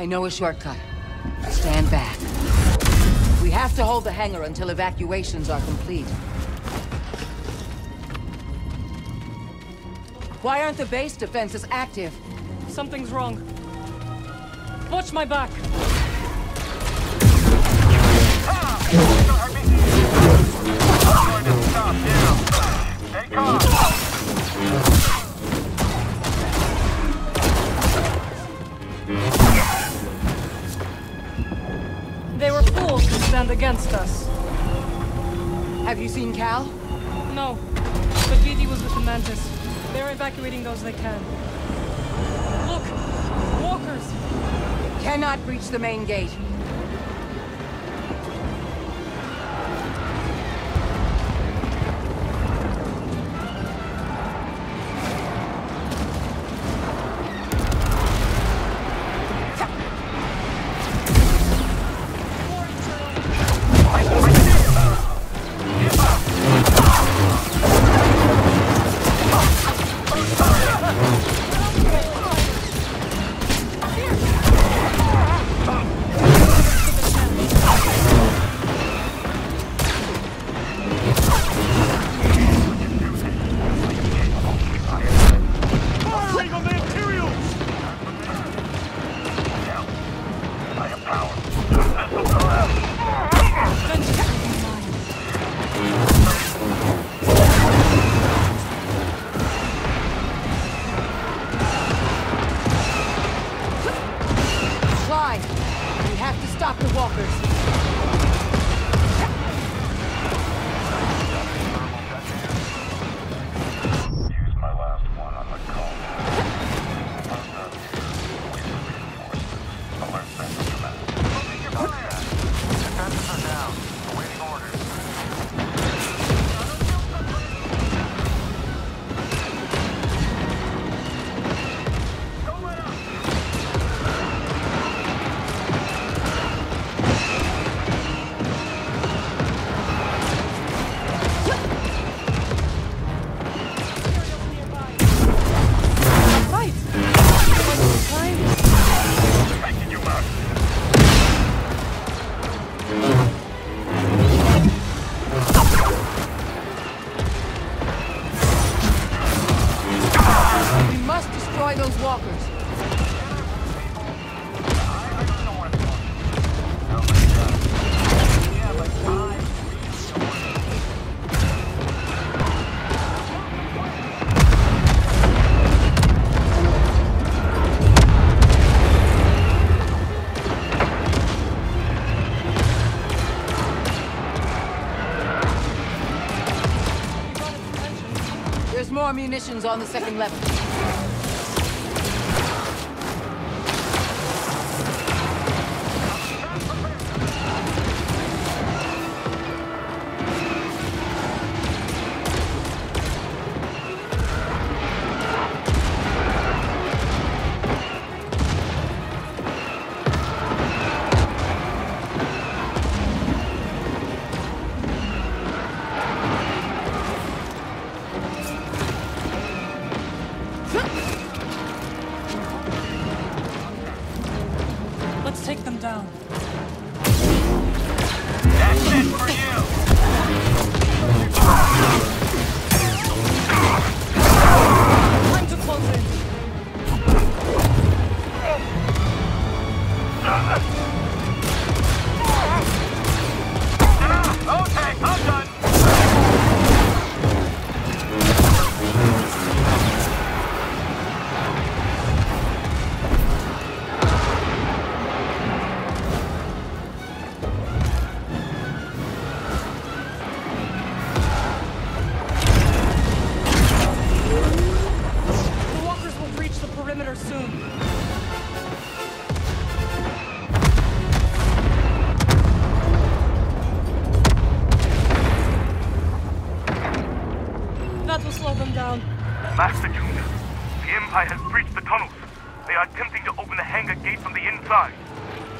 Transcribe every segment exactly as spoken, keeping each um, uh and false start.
I know a shortcut. Stand back. We have to hold the hangar until evacuations are complete. Why aren't the base defenses active? Something's wrong. Watch my back! They were fools to stand against us. Have you seen Cal? No, but B D was with the Mantis. They're evacuating those they can. Look! Walkers! Cannot breach the main gate. Munitions on the second level.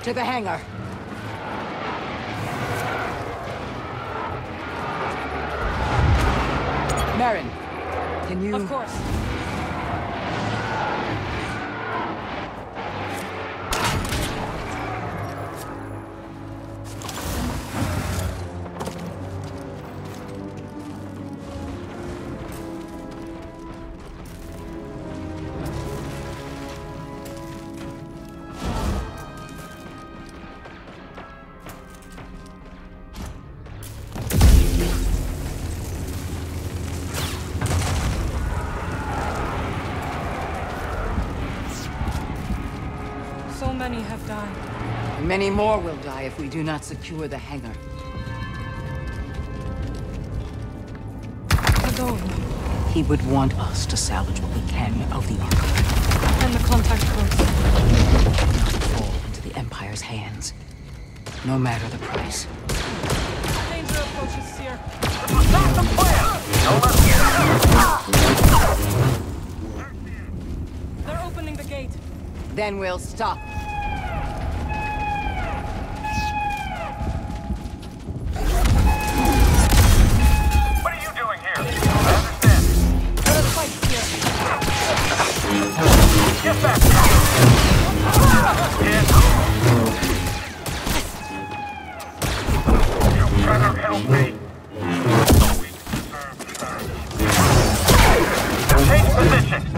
To the hangar. Marin, can you... Of course. many have died. Many more will die if we do not secure the hangar. Cordova. He would want us to salvage what we can of the Arkham. And the contact codes. We must fall into the Empire's hands, no matter the price. Danger approaches, Seer. Stop the fire! Over. They're opening the gate. Then we'll stop. What are you doing here? I understand. Let us fight here. Get back. Get. You better help me. Change position.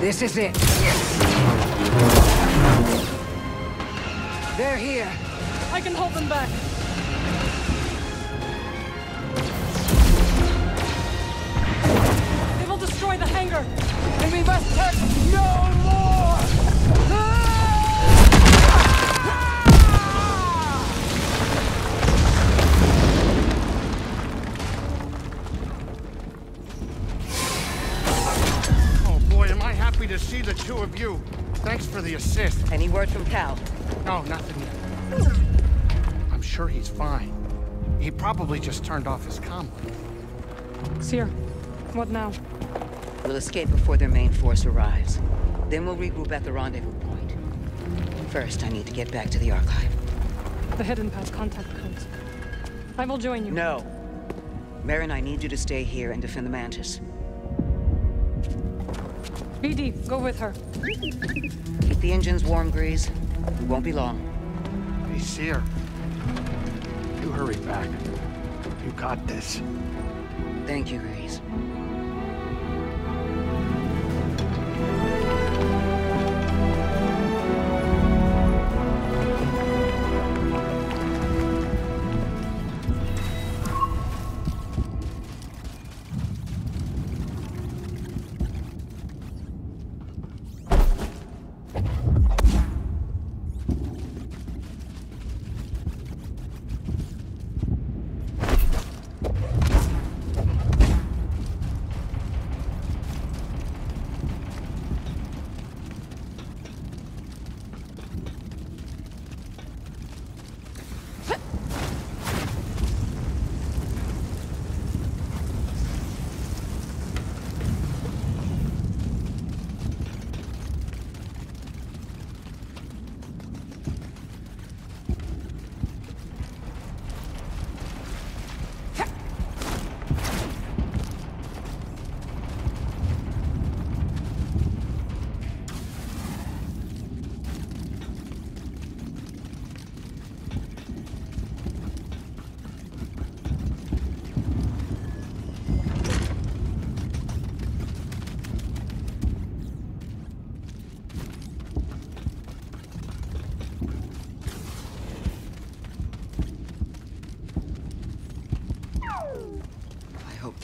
This is it. Yes. They're here. I can hold them back. They will destroy the hangar. And we must take no more! To see the two of you. Thanks for the assist. Any word from Cal? No, nothing yet. I'm sure he's fine. He probably just turned off his comm. Seer, what now? We'll escape before their main force arrives. Then we'll regroup at the rendezvous point. First, I need to get back to the archive. The hidden path contact codes. I will join you. No. Marin, I need you to stay here and defend the Mantis. B D, go with her. Keep the engines warm, Grease. It won't be long. Hey, Seer. You hurry back. You got this. Thank you, Grease.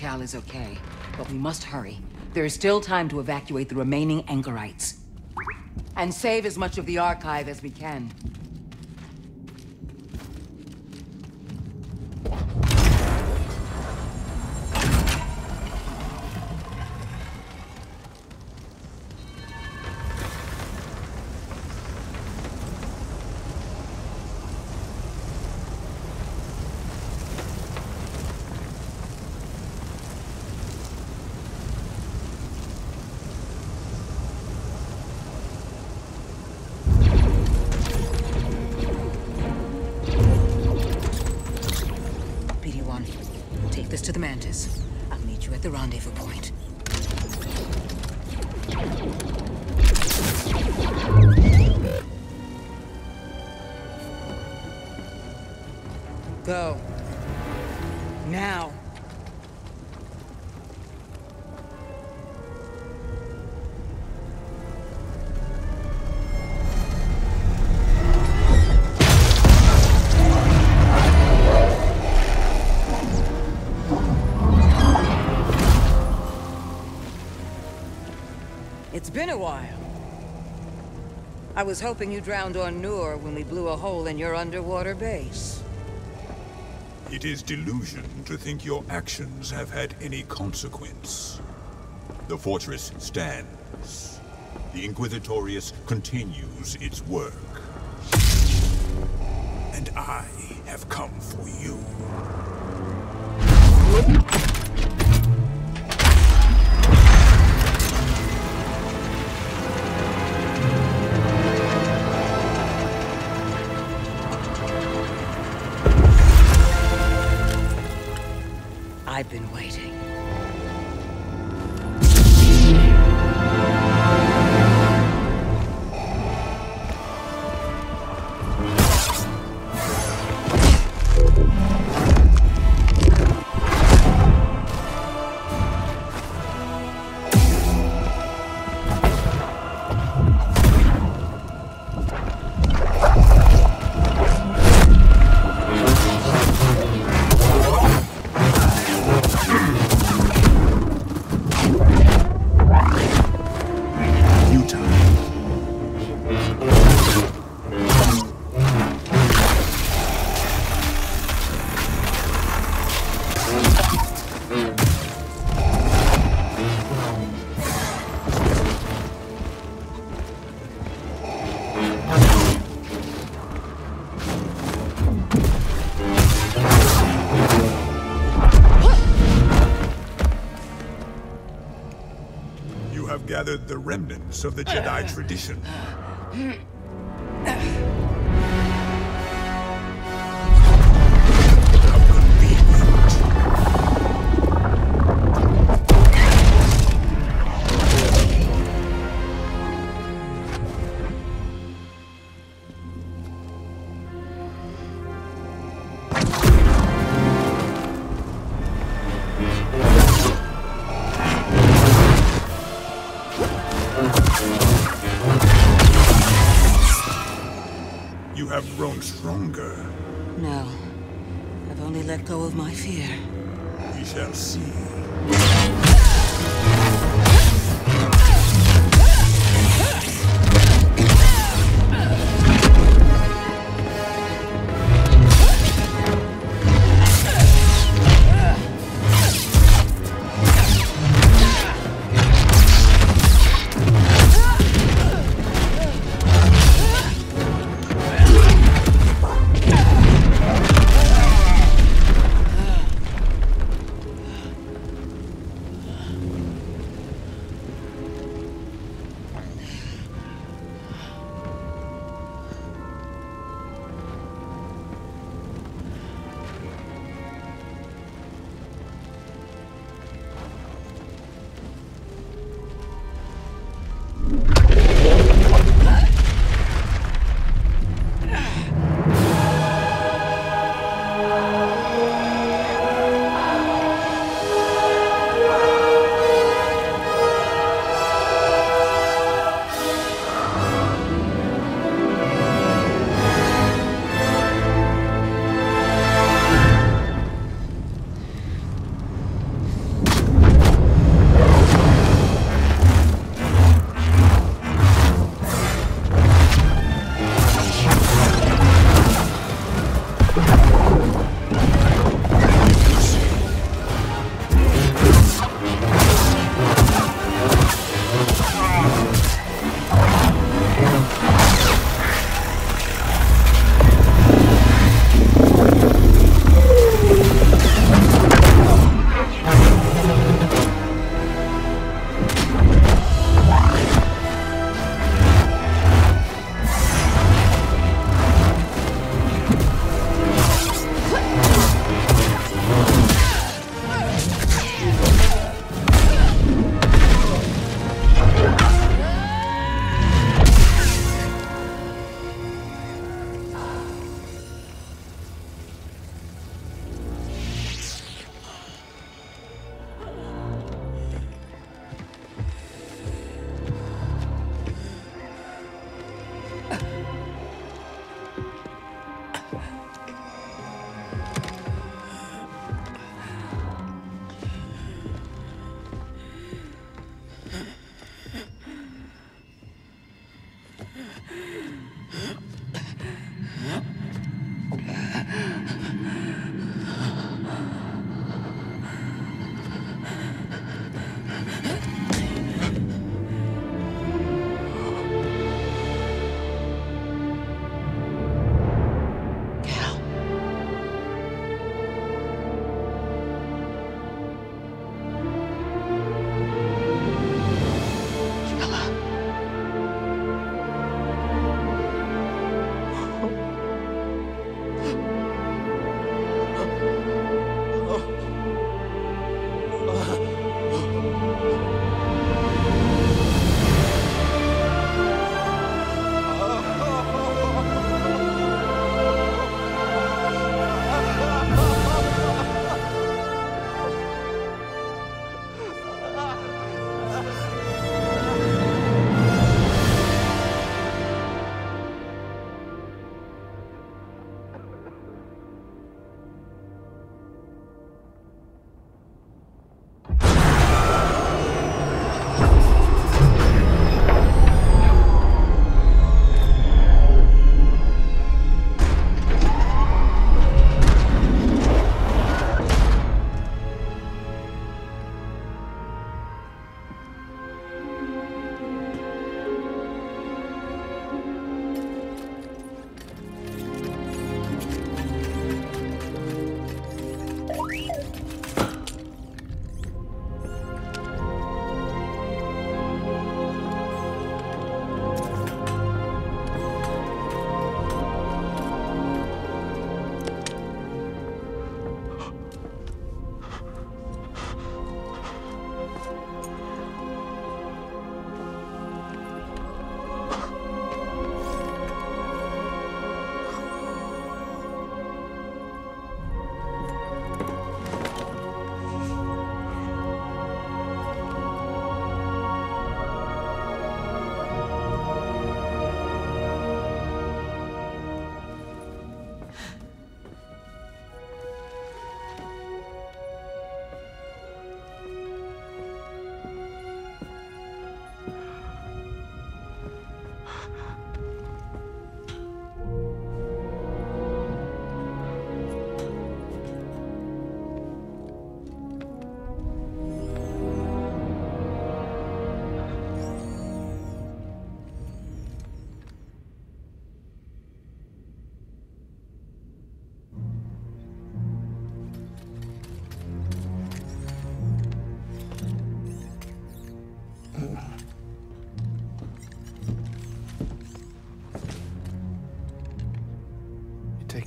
Cal is okay, but we must hurry. There is still time to evacuate the remaining anchorites. And save as much of the archive as we can. Go. Now. It's been a while. I was hoping you drowned on Noor when we blew a hole in your underwater base. It is delusion to think your actions have had any consequence. The fortress stands. The Inquisitorius continues its work. And I have come for you. I've been waiting. Gathered the remnants of the Jedi tradition. Stronger. No. I've only let go of my fear. We shall see.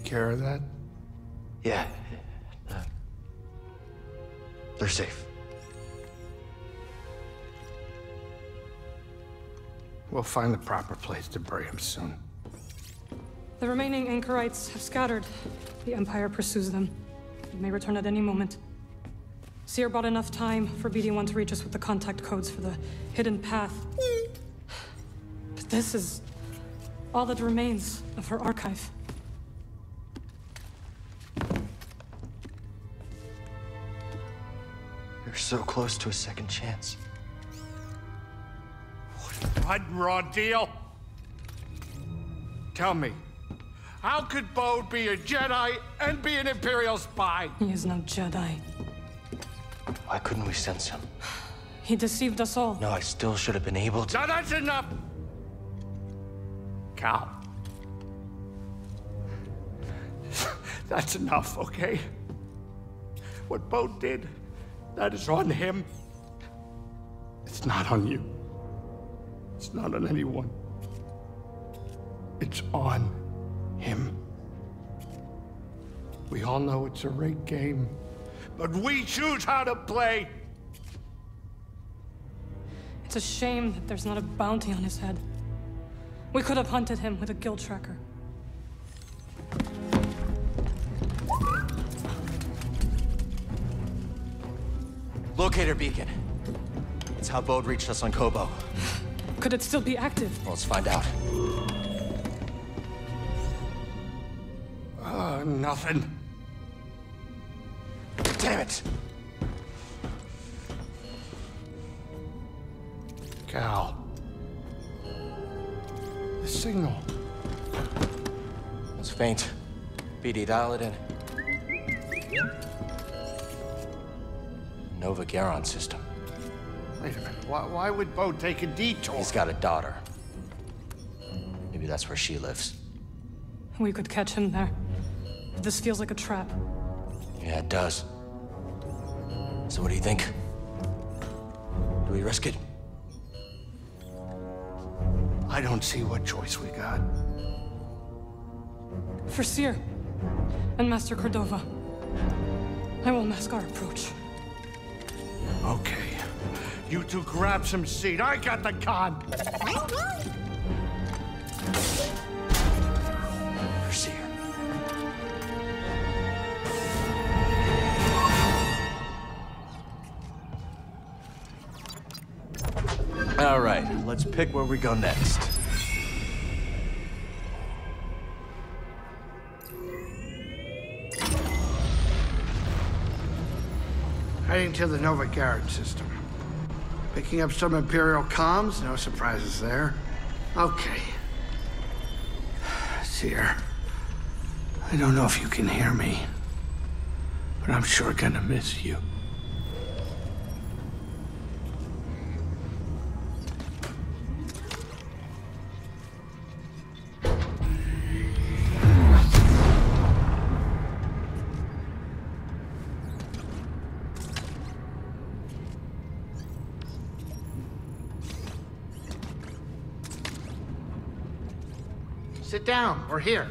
Care of that? Yeah. Uh, they're safe. We'll find the proper place to bury them soon. The remaining anchorites have scattered. The Empire pursues them. They may return at any moment. Seer bought enough time for B D one to reach us with the contact codes for the hidden path. But this is all that remains of her archive. You're so close to a second chance. What a blood and raw deal! Tell me, how could Bode be a Jedi and be an Imperial spy? He is no Jedi. Why couldn't we sense him? He deceived us all. No, I still should have been able to- No, that's enough! Cal. That's enough, okay? What Bode did, that is on him. It's not on you. It's not on anyone. It's on him. We all know it's a rigged game, but we choose how to play. It's a shame that there's not a bounty on his head. We could have hunted him with a guild tracker. Locator beacon. It's how Bode reached us on Kobo. Could it still be active? Well, let's find out. done nothing. Damn it! Cal. The signal. It's faint. B D, dial it in. Nova Garon system. Wait a minute. Why, why would Bode take a detour? He's got a daughter. Maybe that's where she lives. We could catch him there. This feels like a trap. Yeah, it does. So what do you think? Do we risk it? I don't see what choice we got. For Seer and Master Cordova, I will mask our approach. Okay. You two grab some seed. I got the con! Seer. All right, let's pick where we go next. Heading to the Nova Garon system. Picking up some Imperial comms, no surprises there. Okay. Seer, I don't know if you can hear me, but I'm sure gonna miss you. Sit down, we're here.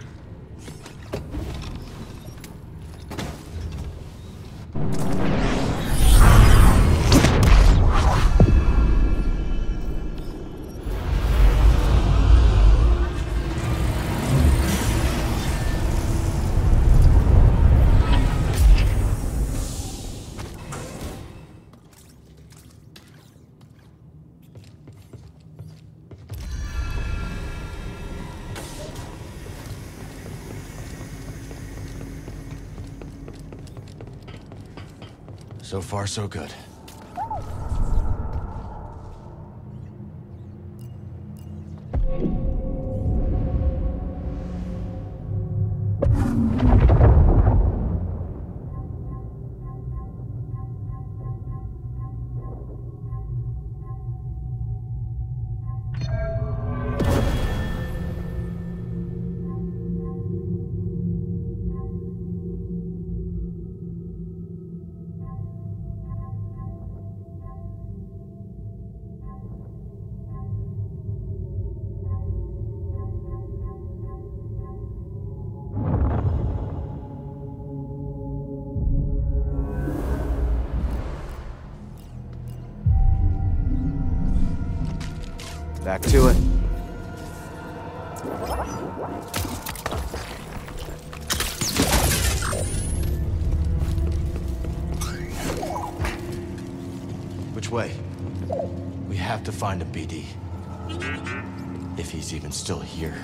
So far, so good. Back to it. Which way? We have to find a B D. If he's even still here.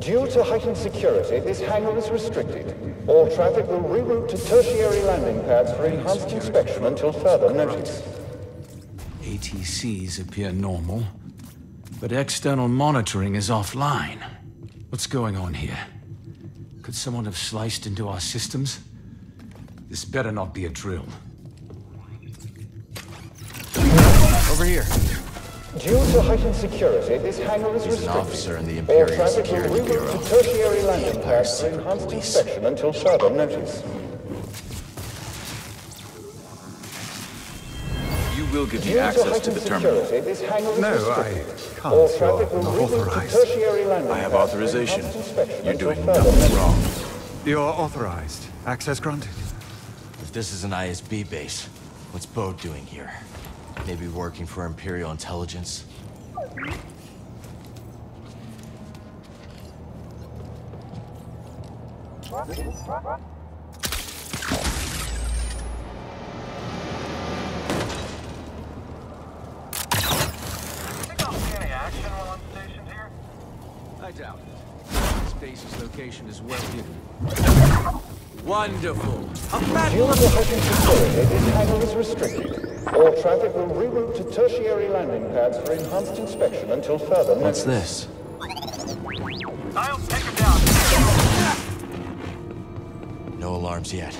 Due to heightened security, this hangar is restricted. All traffic will reroute to tertiary landing pads for enhanced inspection until further notice. A T Cs appear normal. But external monitoring is offline. What's going on here? Could someone have sliced into our systems? This better not be a drill. Over here. Due to heightened security, this hangar is restricted. He's an officer in the Imperial Security Bureau. To tertiary landing pads for enhanced inspection until further notice. You will give me access to the terminal. No, I can't. You're not authorized. I have authorization. You're doing nothing wrong. You're authorized. Access granted. If this is an I S B base, what's Bode doing here? Maybe working for Imperial Intelligence. Pick up any action while on stations here? I doubt it. This base's location is well hidden. Wonderful! A battle of the hidden facility. This title is restricted. All traffic will reroute to tertiary landing pads for enhanced inspection until further notice. What's this? I'll take him down. No alarms yet.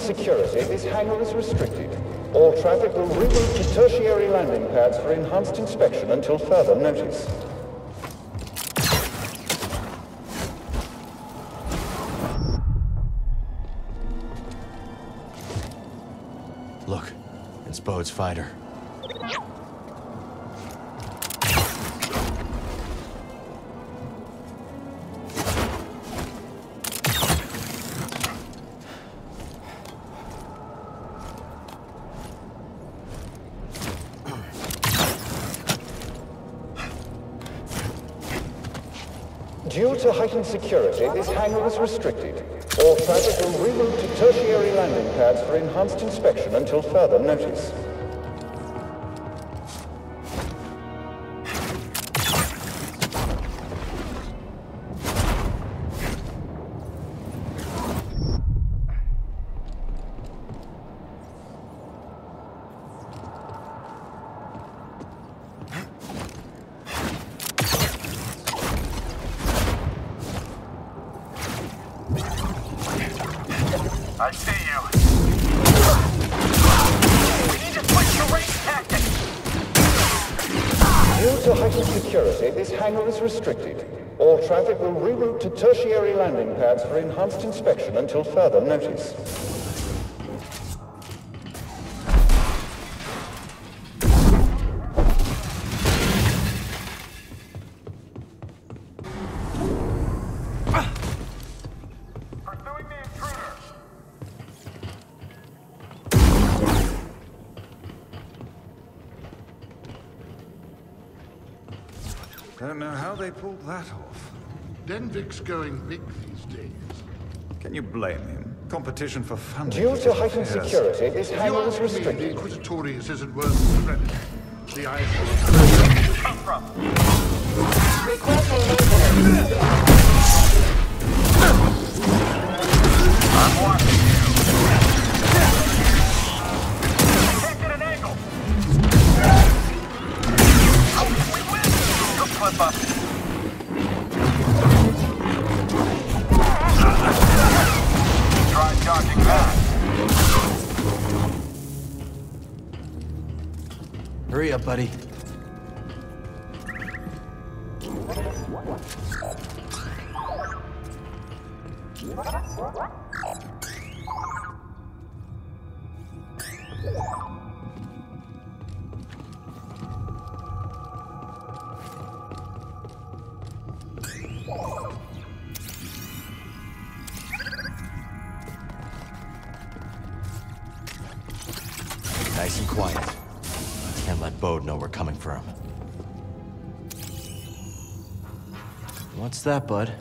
Security, this hangar is restricted. All traffic will reroute to tertiary landing pads for enhanced inspection until further notice. Look, it's Bode's fighter. Due to heightened security, this hangar is restricted. All traffic will reroute to tertiary landing pads for enhanced inspection until further notice. Restricted. All traffic will reroute to tertiary landing pads for enhanced inspection until further notice. That off. Denvik's going big these days. Can you blame him? Competition for funding. Due to heightened security, this hangar is restricted. The Inquisitorius isn't worth the credit. The eyes will come from. Requesting maintenance. I'm watching you. Check at an angle. We win. Good foot buff. Charging back. Hurry up, buddy. What's that, bud?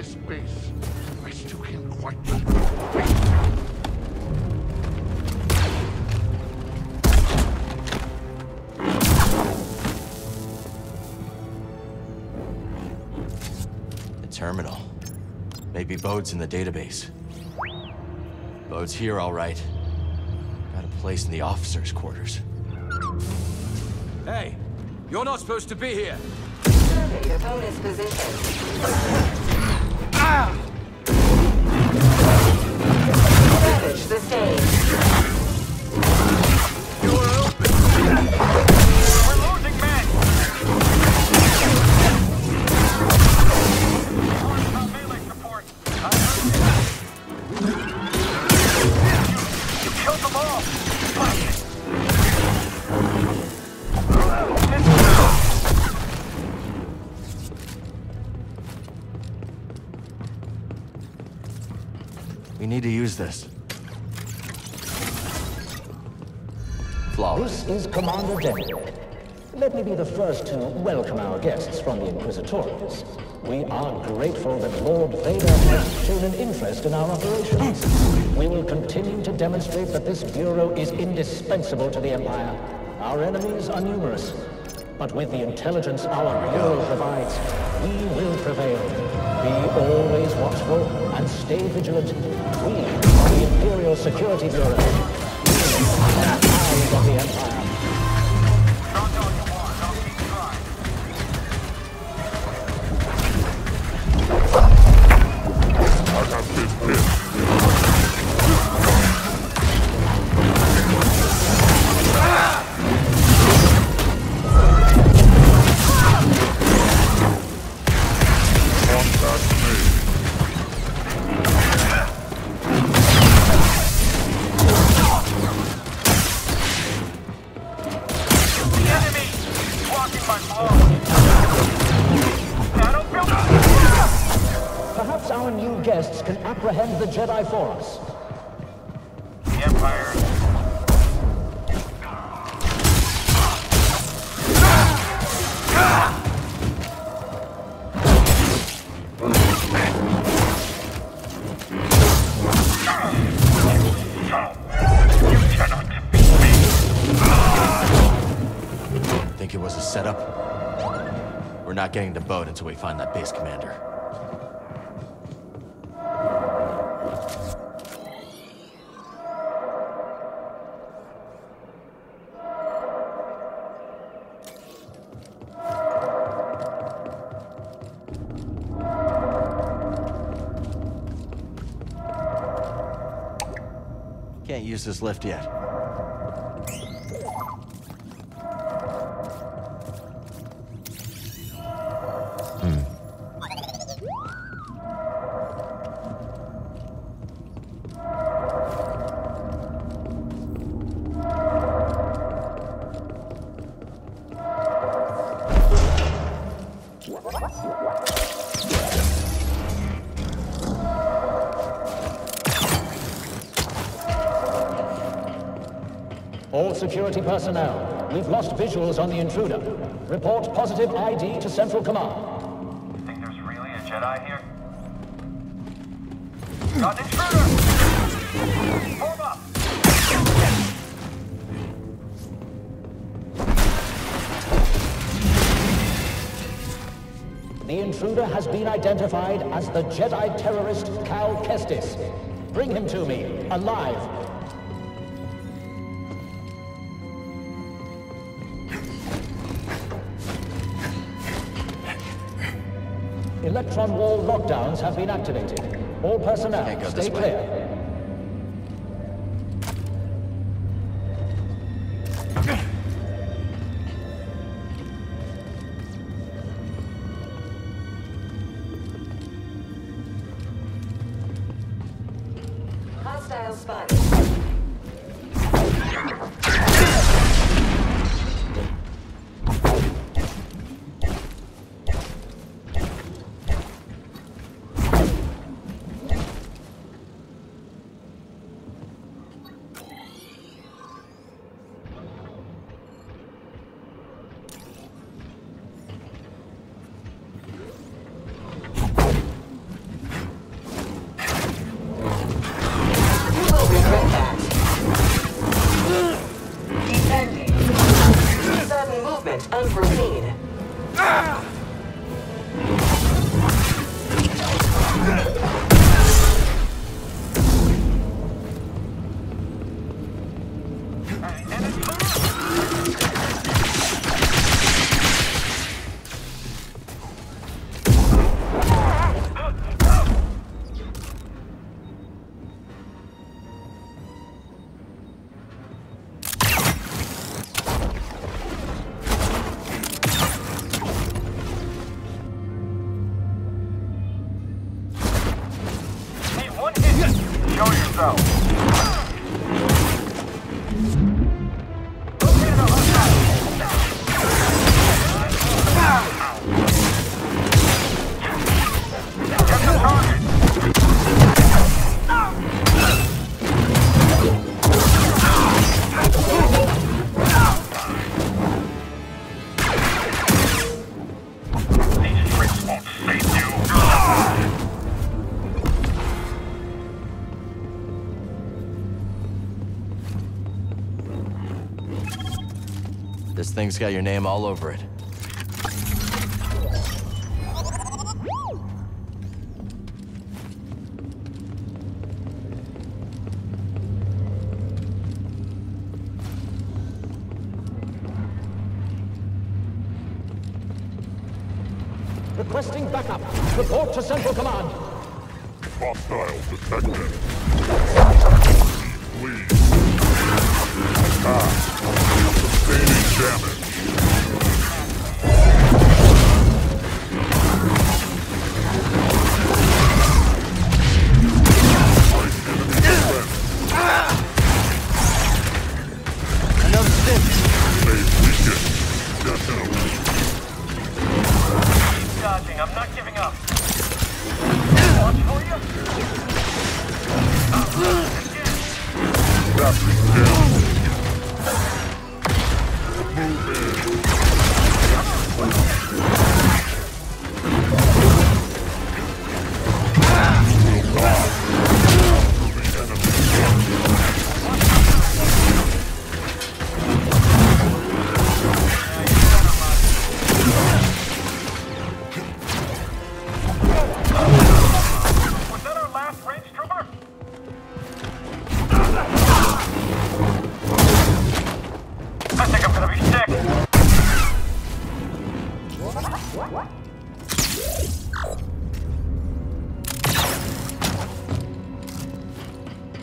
this base. I still can't quite... The terminal. Maybe Bode's in the database. Bode's here, all right. Got a place in the officers' quarters. Hey, you're not supposed to be here. Survey your bonus position. Ah! Ravage the stage. You will. We're losing men. Our melee support. You killed them all. We need to use this. Flawless. This is Commander Denvik. Let me be the first to welcome our guests from the Inquisitorius. We are grateful that Lord Vader has shown an interest in our operations. We will continue to demonstrate that this Bureau is indispensable to the Empire. Our enemies are numerous, but with the intelligence our Bureau provides, we will prevail. Be always watchful and stay vigilant. We are the Imperial Security Bureau. We are the eyes of the Empire. Not all you want, I'll keep trying. I got this bitch. Ah! Perhaps our new guests can apprehend the Jedi for us. The Empire. Think it was a setup? We're not getting to Bode until we find that base commander. Can't use this lift yet. Hmm. Security personnel, we've lost visuals on the intruder. Report positive I D to Central Command. You think there's really a Jedi here? Got an intruder! Form up! The intruder has been identified as the Jedi terrorist Cal Kestis. Bring him to me, alive. Electron wall lockdowns have been activated. All personnel, stay clear. Hostile spotted. yourself. This thing's got your name all over it. Requesting backup. Report to Central Command. Hostile detected. Please. Attack. Sustaining damage. Another stint. They weaken. Definitely. Keep dodging. I'm not giving up. Watch for you. Uh, That's down.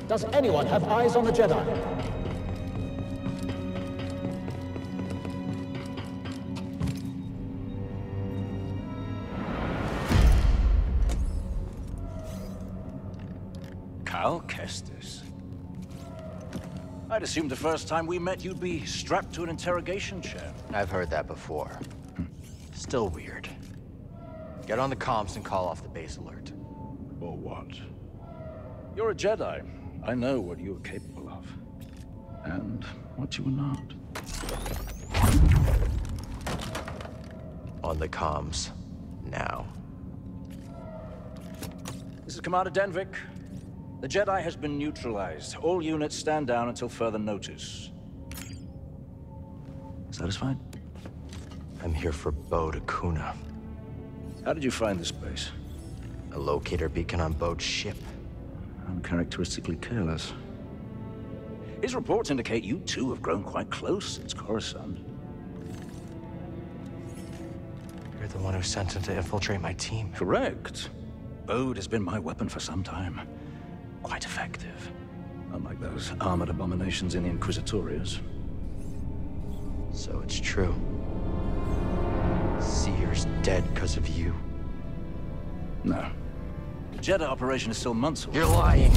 Does anyone have eyes on the Jedi? Cal Kestis. I'd assume the first time we met you'd be strapped to an interrogation chair. I've heard that before. Still weird. Get on the comms and call off the base alert. Or what? You're a Jedi. I know what you are capable of, and what you are not. On the comms, now. This is Commander Denvik. The Jedi has been neutralized. All units stand down until further notice. Satisfied? I'm here for Bode Akuna. How did you find this place? A locator beacon on Bode's ship. Uncharacteristically careless. His reports indicate you two have grown quite close since Coruscant. You're the one who sent him to infiltrate my team. Correct. Bode has been my weapon for some time. Quite effective. Unlike those armored abominations in the Inquisitorius. So it's true. Seer's dead because of you. No. The Jedha operation is still months away. You're lying.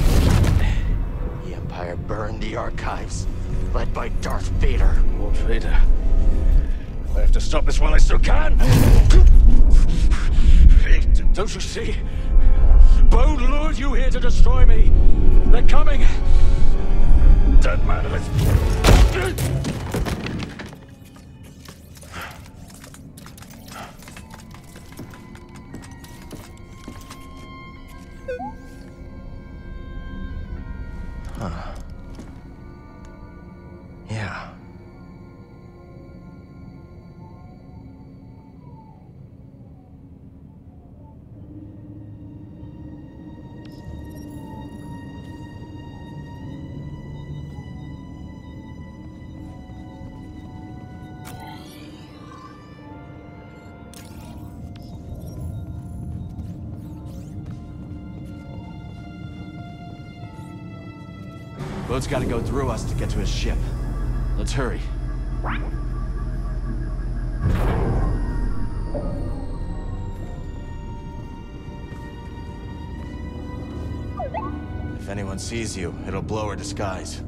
The Empire burned the archives, led by Darth Vader. Lord Vader. I have to stop this while I still can. Don't you see? Bode lured you here to destroy me. They're coming. Dead man of it. Huh. Yeah. Bode's gotta go through us to get to his ship. Let's hurry. If anyone sees you, it'll blow her disguise.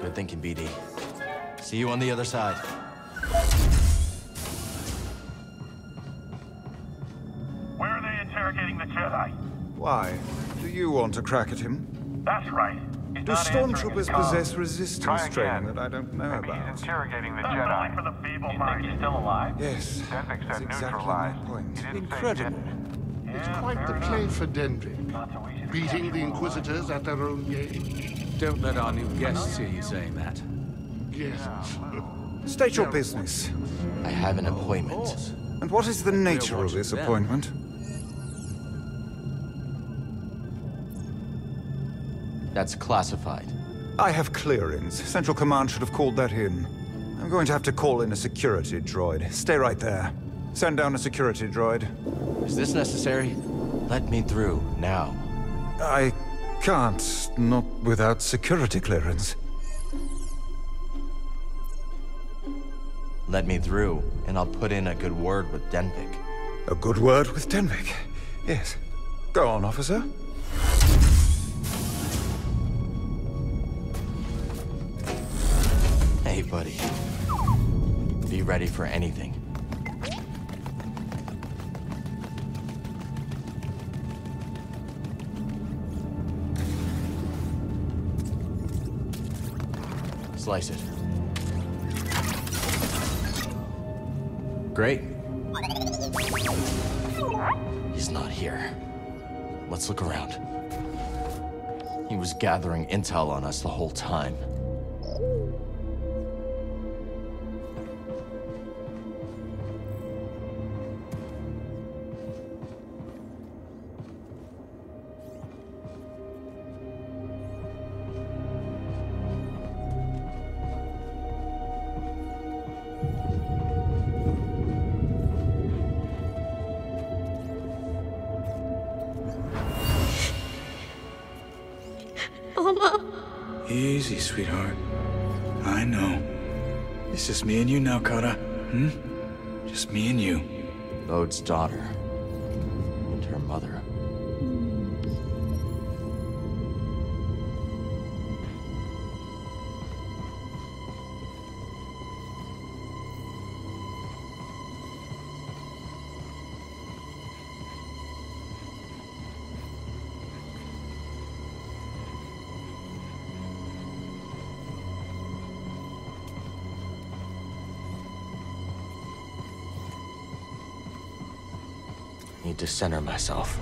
Good thinking, B D. See you on the other side. Where are they interrogating the Jedi? Why? Do you want to crack at him? That's right. Do stormtroopers possess resistance training that I don't know Maybe about? He's interrogating the Jedi. For the feeble mind. He's still alive? Yes. Denvik said exactly my point. Incredible. Yeah, it's quite the play enough. for Denvik. Beating the Inquisitors at their own game. Don't let our new guests hear you saying that. Guests? State your business. I have an appointment. And what is the nature of this appointment? That's classified. I have clearance. Central Command should have called that in. I'm going to have to call in a security droid. Stay right there. Send down a security droid. Is this necessary? Let me through, now. I... Can't, not without security clearance. Let me through, and I'll put in a good word with Denvik. A good word with Denvik? Yes. Go on, officer. Hey, buddy. Be ready for anything. Slice it. Great. He's not here. Let's look around. He was gathering intel on us the whole time. Easy, sweetheart. I know. It's just me and you now, Kata. Hmm? Just me and you. Bode's daughter. And her mother. Need to center myself.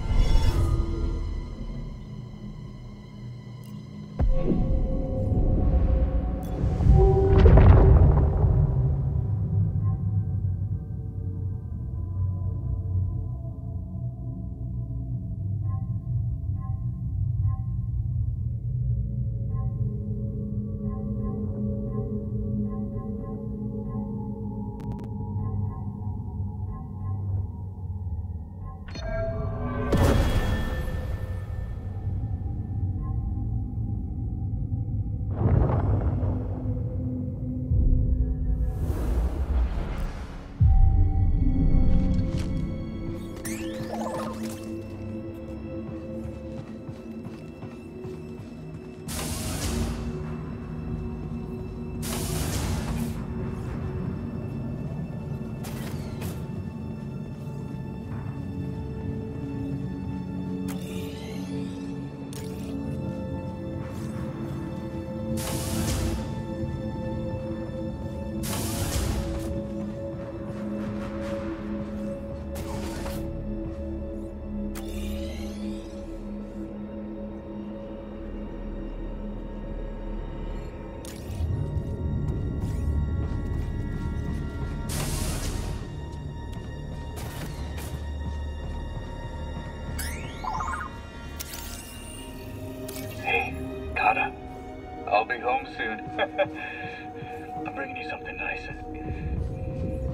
Soon. I'm bringing you something.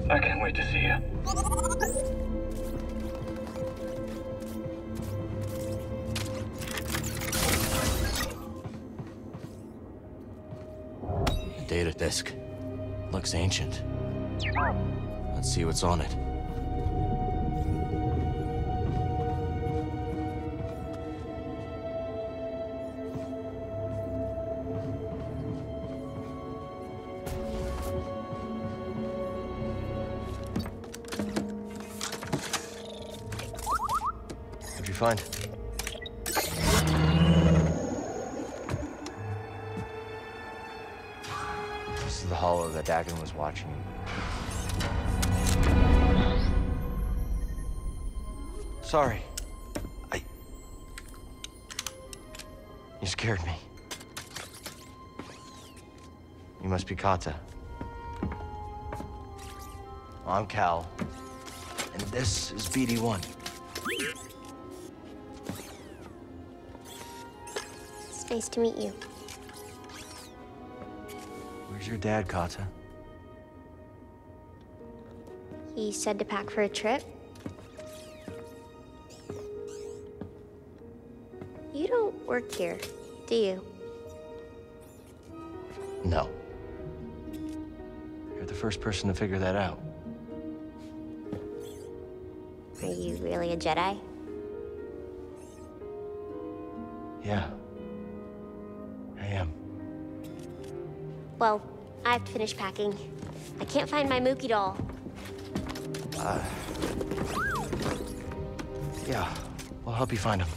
I can't wait to see you. The data disk looks ancient. Let's see what's on it. Find. This is the hollow that Dagan was watching. Sorry. I... You scared me. You must be Kata. I'm Cal. And this is B D one. Nice to meet you. Where's your dad, Kata? He said to pack for a trip. You don't work here, do you? No. You're the first person to figure that out. Are you really a Jedi? Yeah. Well, I have to finish packing. I can't find my Mookie doll. Uh, yeah, we'll help you find him.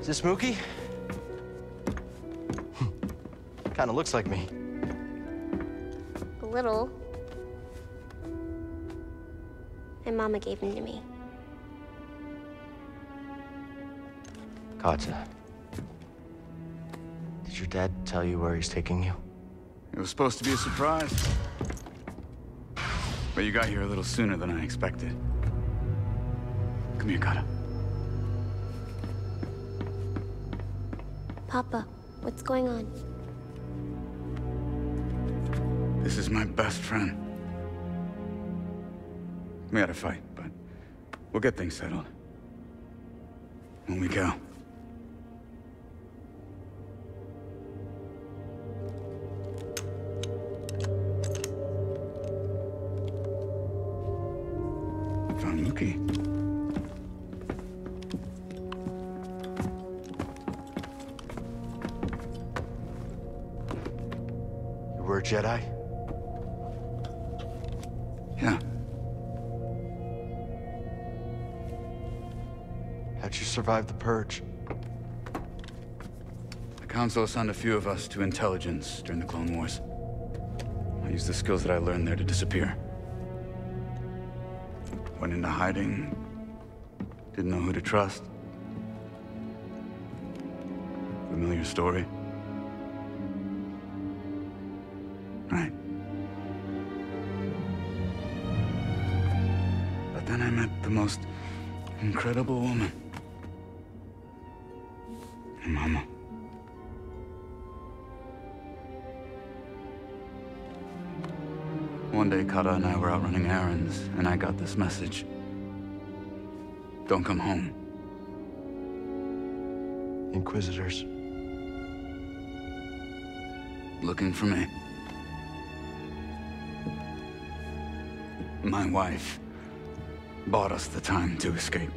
Is this Mookie? Kinda looks like me. Little. My mama gave him to me. Kata, did your dad tell you where he's taking you? It was supposed to be a surprise. But you got here a little sooner than I expected. Come here, Kata. Papa, what's going on? This is my best friend. We had a fight, but we'll get things settled. When we go. Found Yuki. You were a Jedi? Survived the purge. The Council assigned a few of us to intelligence during the Clone Wars. I used the skills that I learned there to disappear. Went into hiding. Didn't know who to trust. Familiar story. Right. But then I met the most incredible woman. Mama. One day, Kata and I were out running errands, and I got this message. Don't come home. Inquisitors. Looking for me. My wife bought us the time to escape.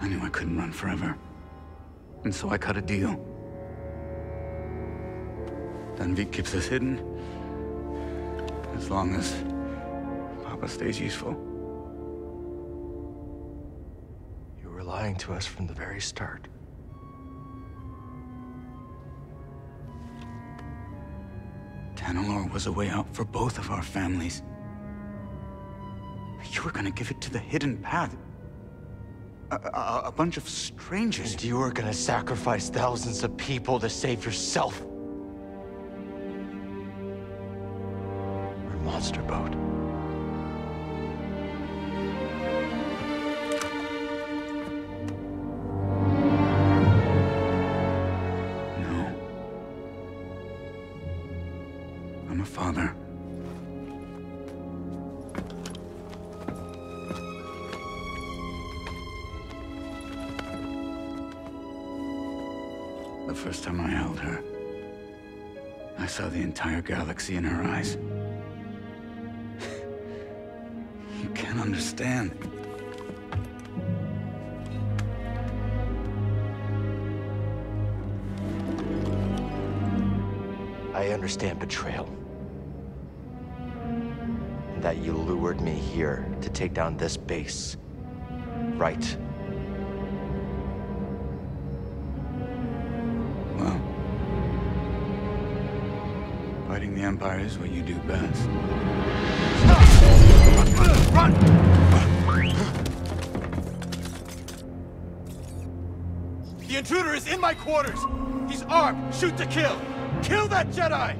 I knew I couldn't run forever, and so I cut a deal. Denvik keeps us hidden, as long as Papa stays useful. You were lying to us from the very start. Tantalor was a way out for both of our families. You were gonna give it to the hidden path. A, a, a bunch of strangers. And you were gonna sacrifice thousands of people to save yourself. monster boat. No. I'm a father. The first time I held her, I saw the entire galaxy in her eyes. You can't understand. I understand betrayal. And that you lured me here to take down this base. Right? The Empire is what you do best. Run! The intruder is in my quarters! He's armed! Shoot to kill! Kill that Jedi!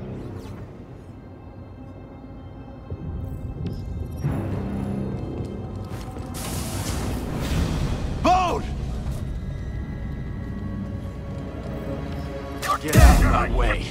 Bode! Get out of my way!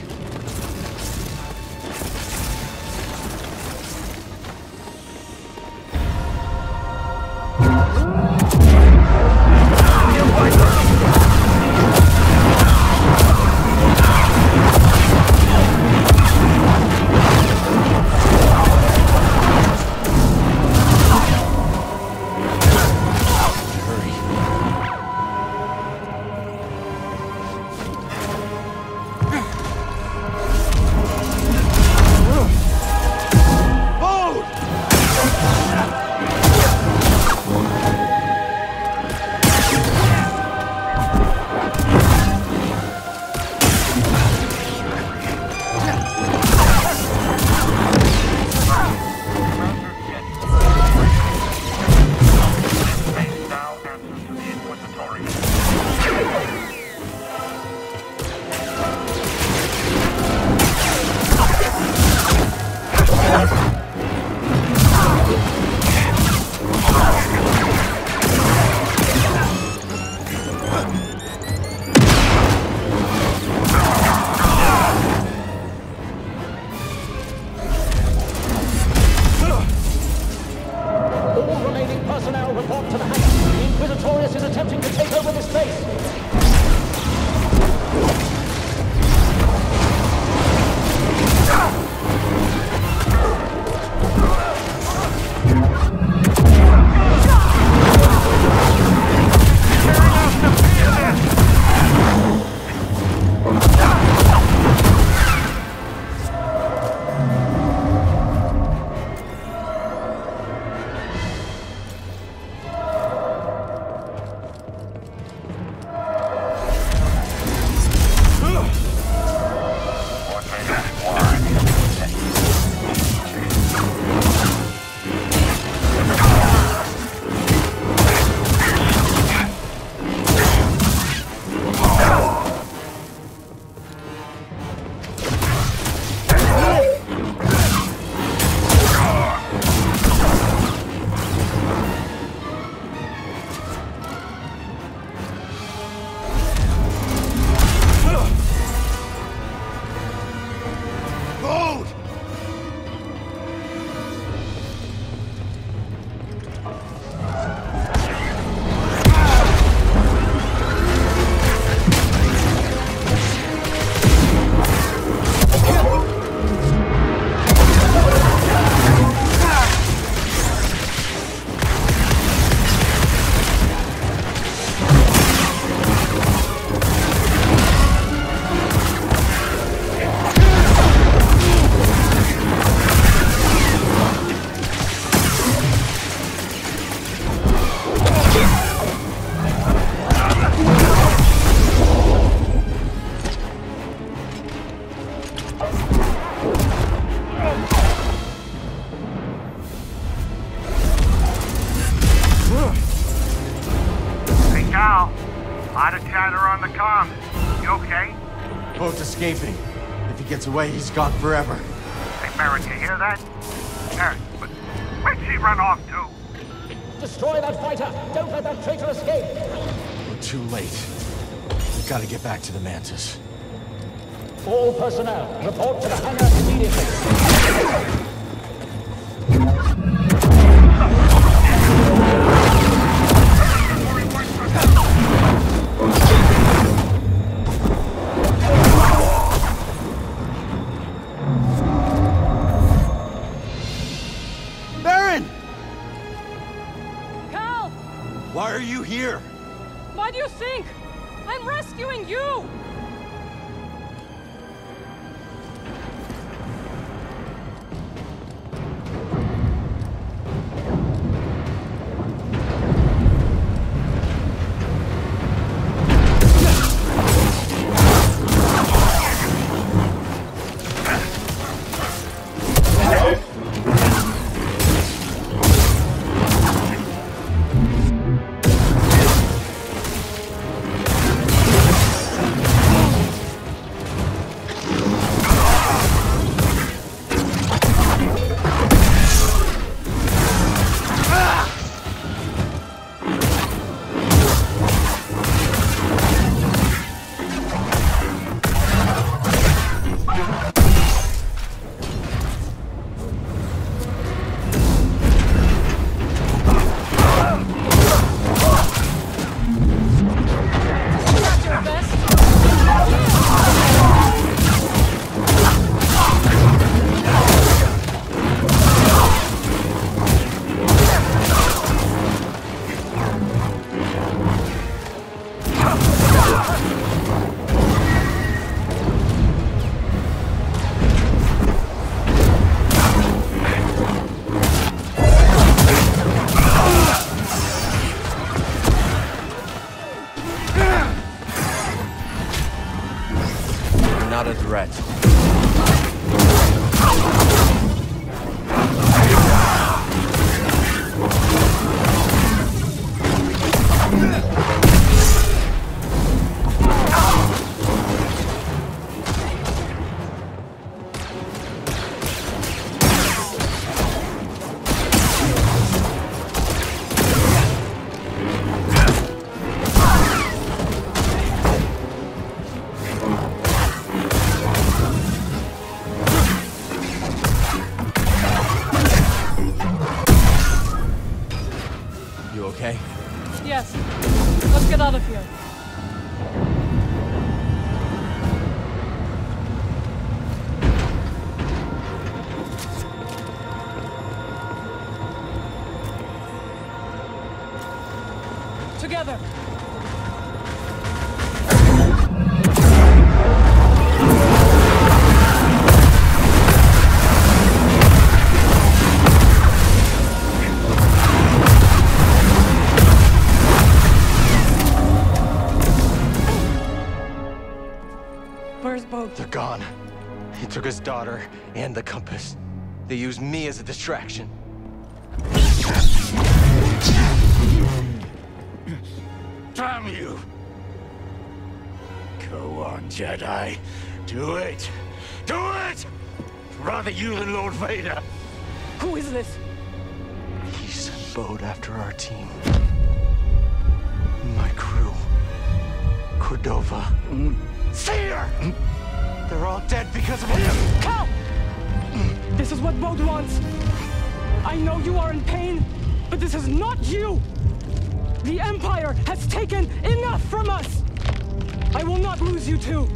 Away, he's gone forever. Hey, Marin, you hear that? attack, but where'd she run off to? Destroy that fighter! Don't let that traitor escape! We're too late. We've got to get back to the Mantis. All personnel, report to the hangar immediately. Here. Why do you think? I'm rescuing you! Took his daughter and the compass. They used me as a distraction. Damn you! Go on, Jedi. Do it! Do it! Rather you than Lord Vader! Who is this? He sent Bode after our team. My crew. Cordova. Mm. Seer! Mm. They're all dead because of him! Cal! This is what Bode wants! I know you are in pain, but this is not you! The Empire has taken enough from us! I will not lose you two!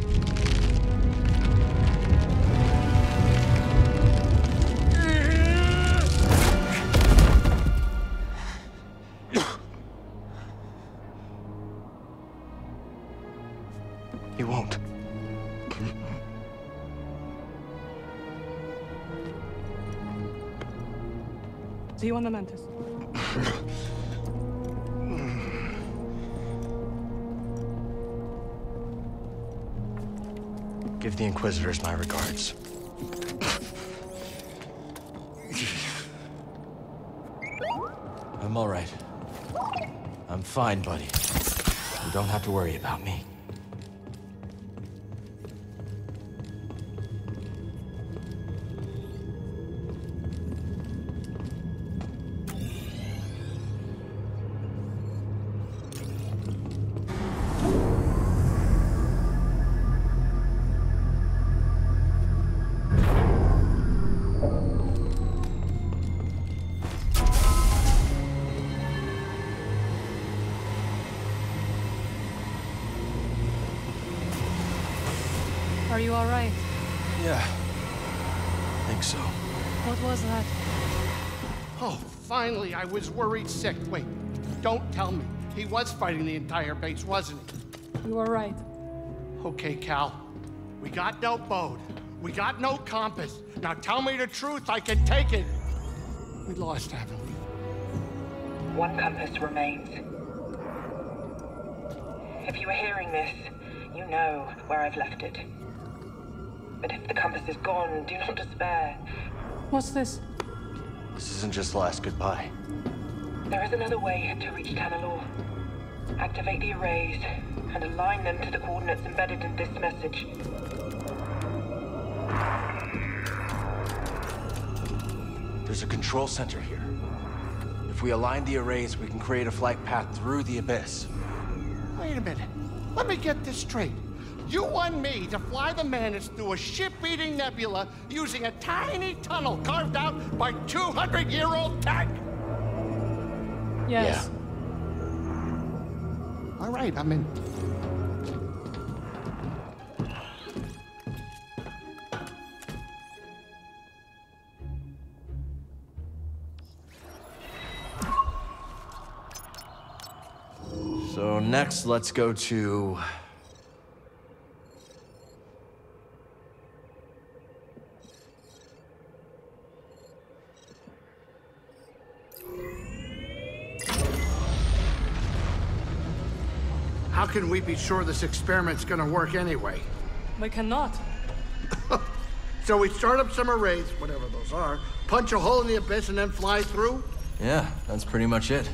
You won't. See you on the Mantis. Give the Inquisitors my regards. I'm all right. I'm fine, buddy. You don't have to worry about me. Are you all right? Yeah. I think so. What was that? Oh, finally, I was worried sick. Wait, don't tell me. He was fighting the entire base, wasn't he? You were right. Okay, Cal. We got no Bode. We got no compass. Now tell me the truth, I can take it. We lost, haven't we? One compass remains. If you are hearing this, you know where I've left it. But if the compass is gone, do not despair. What's this? This isn't just last goodbye. There is another way to reach Tantalor. Activate the arrays and align them to the coordinates embedded in this message. There's a control center here. If we align the arrays, we can create a flight path through the Abyss. Wait a minute. Let me get this straight. You want me to fly the Mantis through a ship-eating nebula using a tiny tunnel carved out by two hundred year old tech? Yes. Yeah. All right, I'm in. So next, let's go to... How can we be sure this experiment's gonna work anyway? We cannot. So we start up some arrays, whatever those are, punch a hole in the Abyss and then fly through? Yeah, that's pretty much it.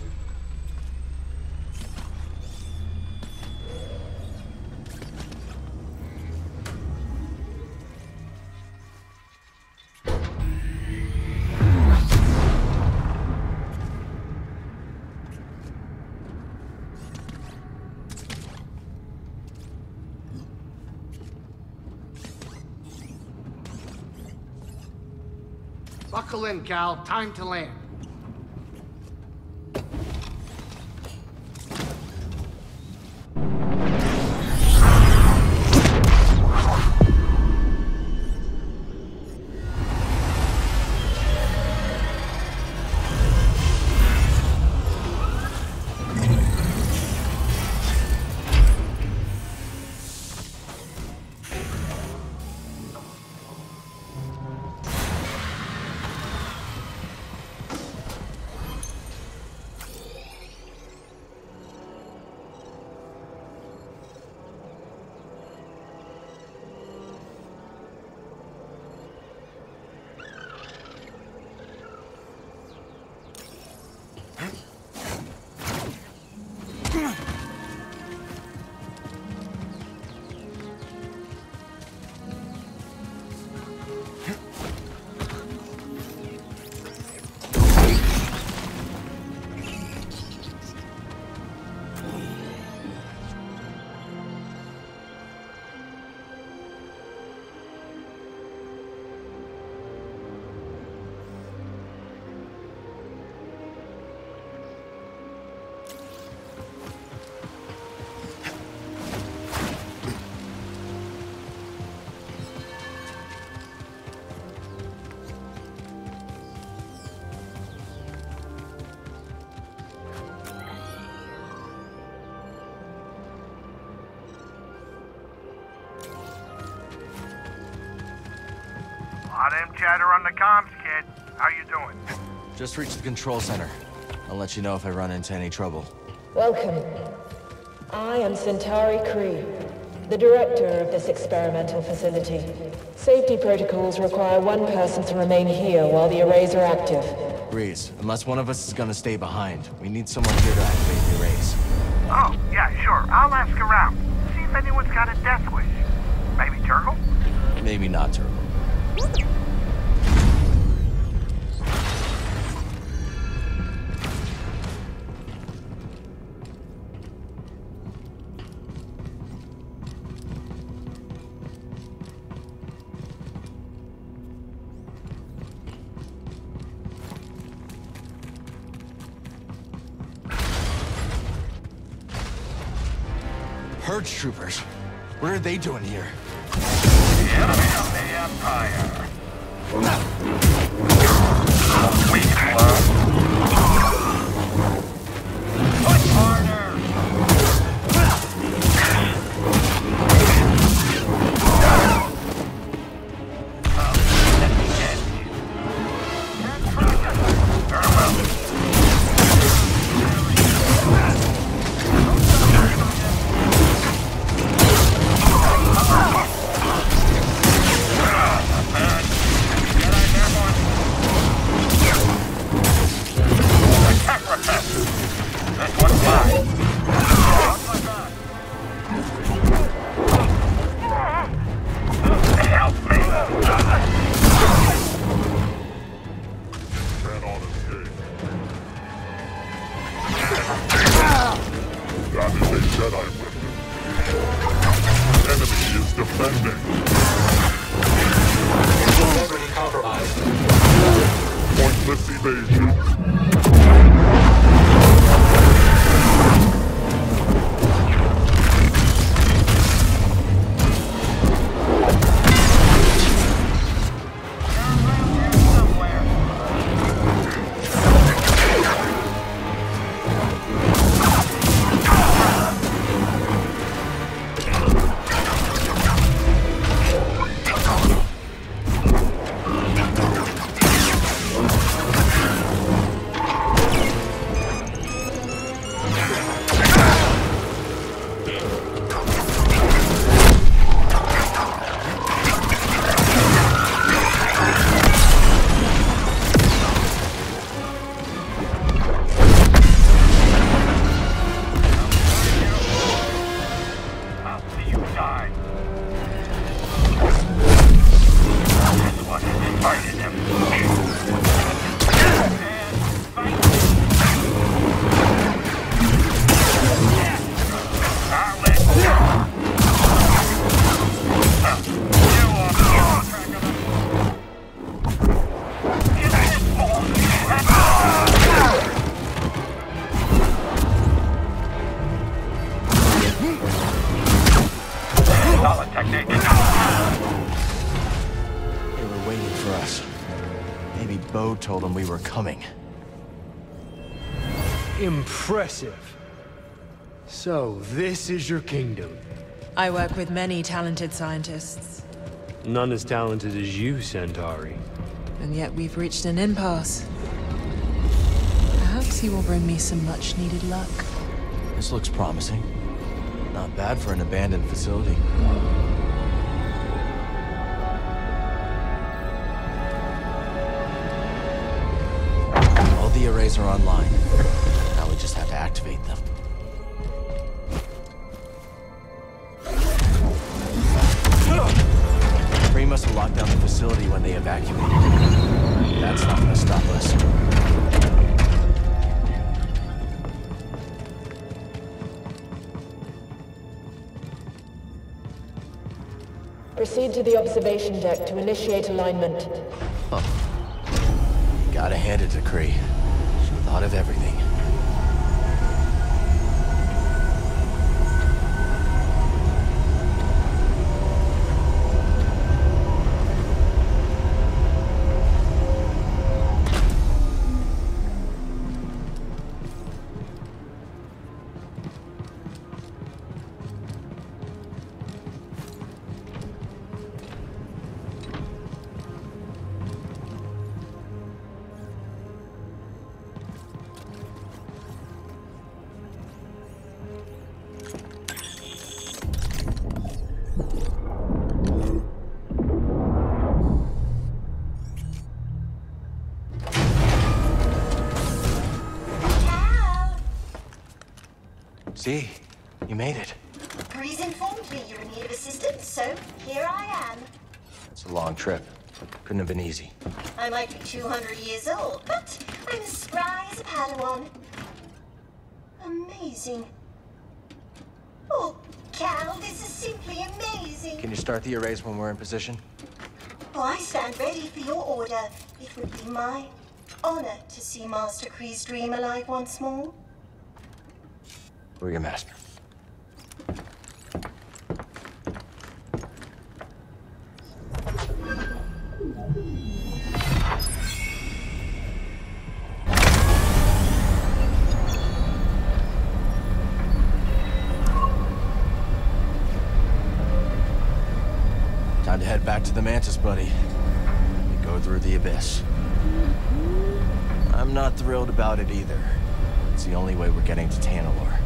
Buckle in, Cal. Time to land. Chatter on the comms, kid. How you doing? Just reached the control center. I'll let you know if I run into any trouble. Welcome. I am Centauri Cree, the director of this experimental facility. Safety protocols require one person to remain here while the arrays are active. Grease, unless one of us is gonna stay behind, we need someone here to activate the arrays. Oh, yeah, sure. I'll ask around. See if anyone's got a death wish. Maybe Turtle? Maybe not Turtle. Troopers. What are they doing here? enemy of the Empire. Weak one. Push harder. Told him we were coming. Impressive. So, this is your kingdom. I work with many talented scientists. None as talented as you, Centauri. And yet we've reached an impasse. Perhaps he will bring me some much-needed luck. This looks promising. Not bad for an abandoned facility. The arrays are online. Now we just have to activate them. Cree must have locked down the facility when they evacuated. That's not gonna stop us. Proceed to the observation deck to initiate alignment. Huh. Gotta hand it to Cree. Out of everything. See, you made it. Grease informed me you were in need of assistance, so here I am. It's a long trip. Couldn't have been easy. I might be two hundred years old, but I'm as spry as a Padawan. Amazing. Oh, Cal, this is simply amazing. Can you start the arrays when we're in position? Oh, I stand ready for your order. It would be my honor to see Master Cree's dream alive once more. We're your master. get back to the Mantis, buddy. We go through the Abyss. I'm not thrilled about it either. It's the only way we're getting to Tantalor.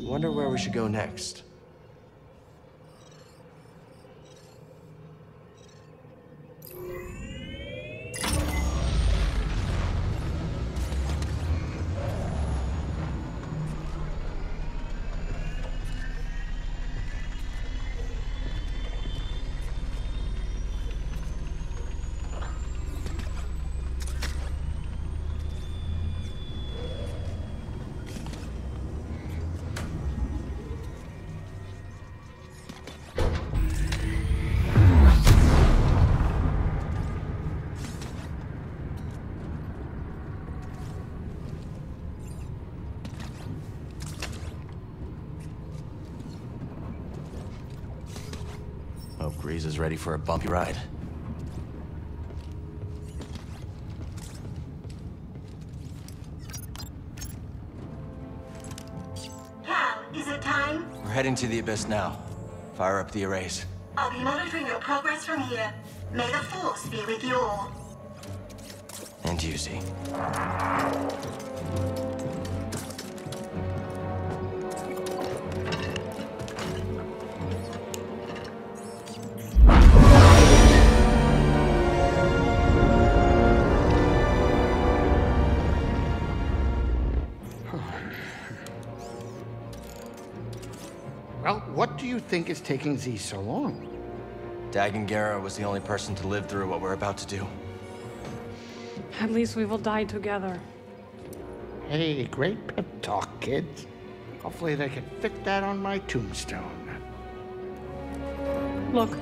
I wonder where we should go next. Grease is ready for a bumpy ride. Cal, is it time? We're heading to the Abyss now. Fire up the arrays. I'll be monitoring your progress from here. May the Force be with you all. And you, see. Think is taking Z so long? Dagan Gera was the only person to live through what we're about to do. At least we will die together. Hey, great pep talk, kids. Hopefully they can fit that on my tombstone. Look.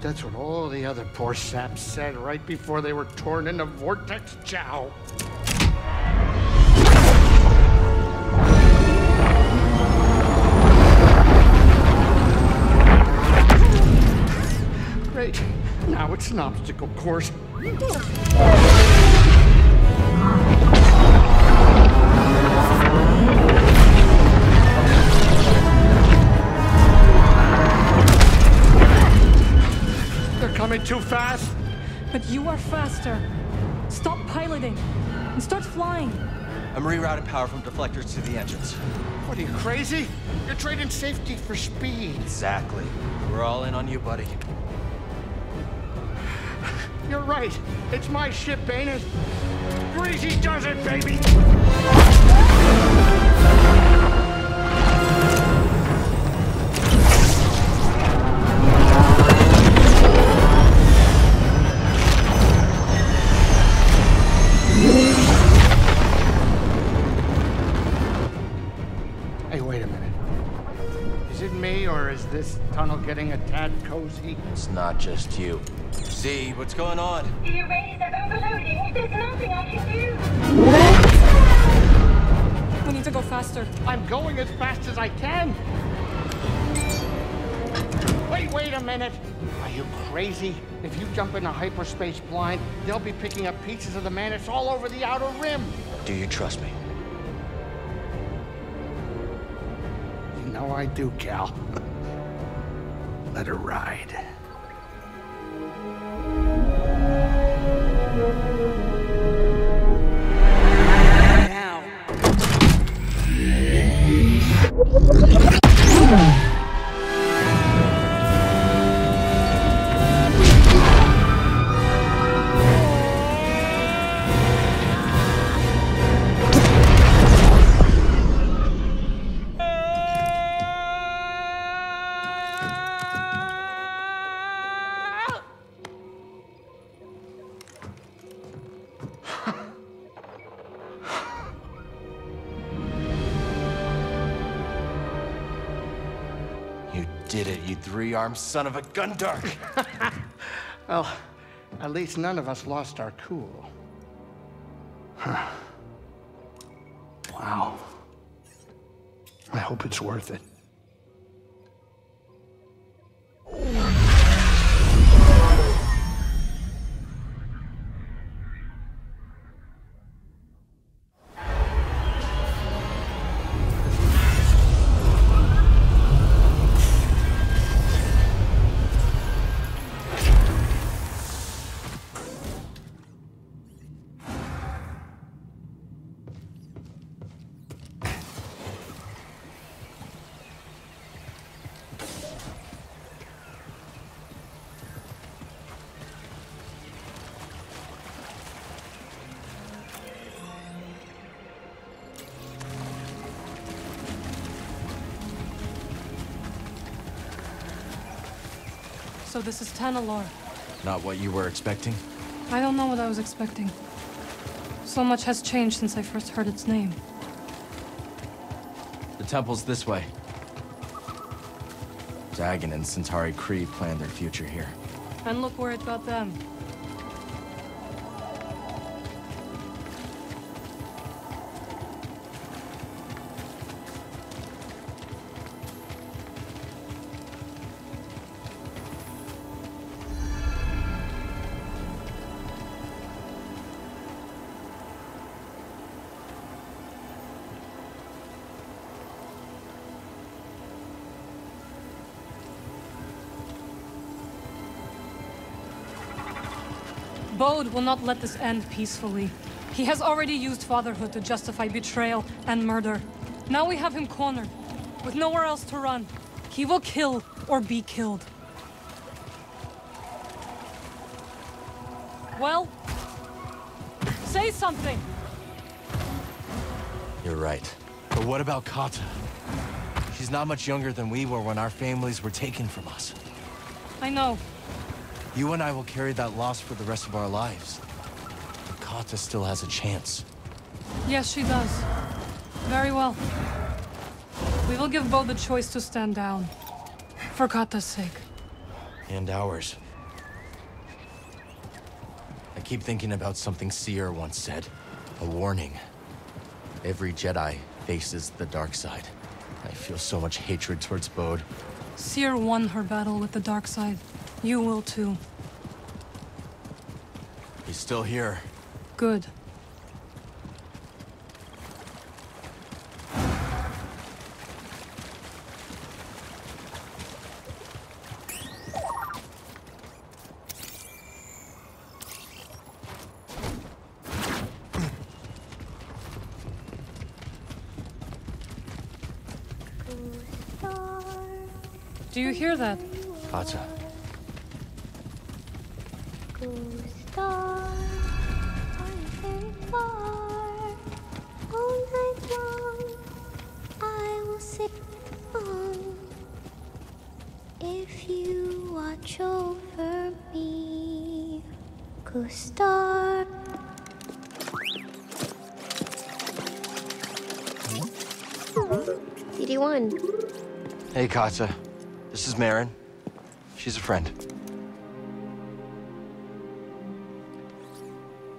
That's what all the other poor saps said right before they were torn into Vortex Chow. straight. Now it's an obstacle course. They're coming too fast. But you are faster. Stop piloting and start flying. I'm rerouting power from deflectors to the engines. What are you, crazy? You're trading safety for speed. Exactly. We're all in on you, buddy. You're right. It's my ship, ain't it? Greasy does it, baby! This tunnel getting a tad cozy? It's not just you. Z, what's going on? The arrays are overloading. There's nothing I can do. We need to go faster. I'm going as fast as I can. Wait, wait a minute. Are you crazy? If you jump into hyperspace blind, they'll be picking up pieces of the Mantis all over the outer rim. Do you trust me? You know I do, Cal. Let her ride. Now. Three-armed son of a Gundark! Well, at least none of us lost our cool. Huh. Wow. I hope it's worth it. So this is Tantalor. Not what you were expecting? I don't know what I was expecting. So much has changed since I first heard its name. The temple's this way. Dagan and Centauri Cree planned their future here. And look where it got them. Bode will not let this end peacefully. He has already used fatherhood to justify betrayal and murder. Now we have him cornered, with nowhere else to run. He will kill or be killed. Well, say something! You're right. But what about Kata? She's not much younger than we were when our families were taken from us. I know. You and I will carry that loss for the rest of our lives. But Kata still has a chance. Yes, she does. Very well. We will give Bo the choice to stand down. For Kata's sake. And ours. I keep thinking about something Seer once said. A warning. Every Jedi faces the dark side. I feel so much hatred towards Bode. Seer won her battle with the dark side. You will too. He's still here. Good. Do you hear that? Kata. B D one. Hey, Kata. This is Marin. She's a friend.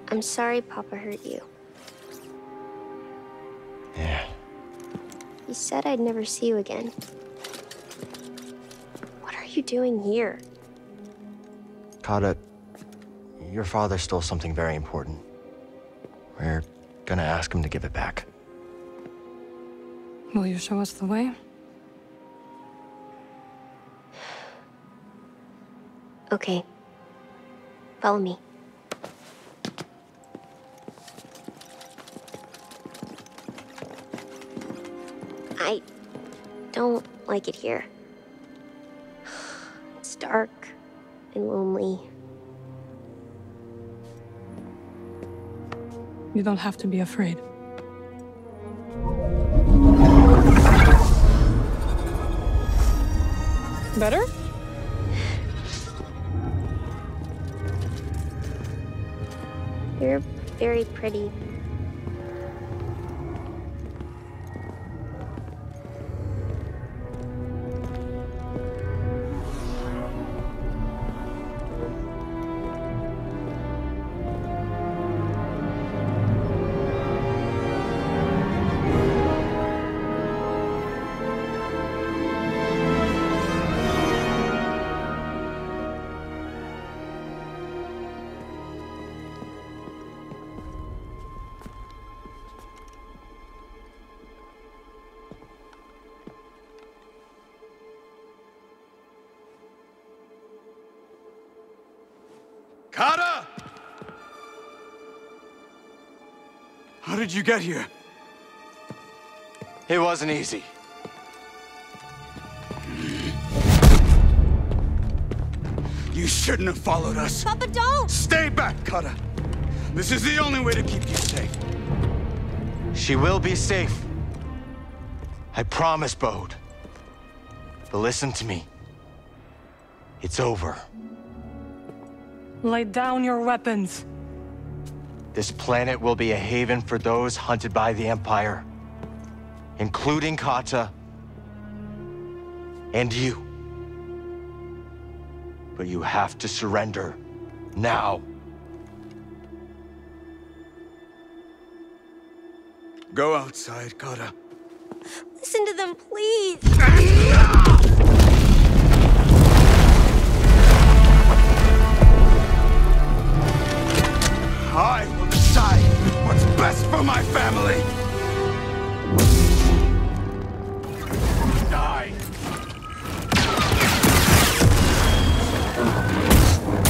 I'm sorry Papa hurt you. Yeah. He said I'd never see you again. What are you doing here? Kata, your father stole something very important. We're gonna ask him to give it back. Will you show us the way? Okay. Follow me. I don't like it here. It's dark and lonely. You don't have to be afraid. Better? You're very pretty. Kata! How did you get here? It wasn't easy. You shouldn't have followed us. Papa, don't! Stay back, Kata. This is the only way to keep you safe. She will be safe. I promise, Bode. But listen to me. It's over. Lay down your weapons. This planet will be a haven for those hunted by the Empire, including Kata and you. But you have to surrender now. Go outside, Kata. Listen to them, please. I will decide what's best for my family! Die!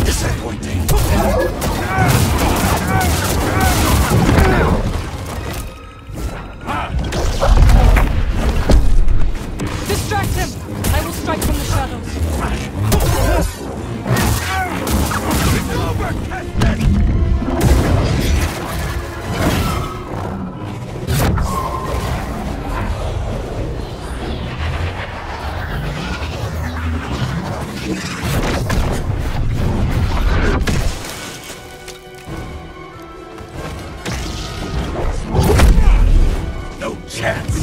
Disappointing. Distract him! I will strike from the shadows. It's over, Kestis! No chance.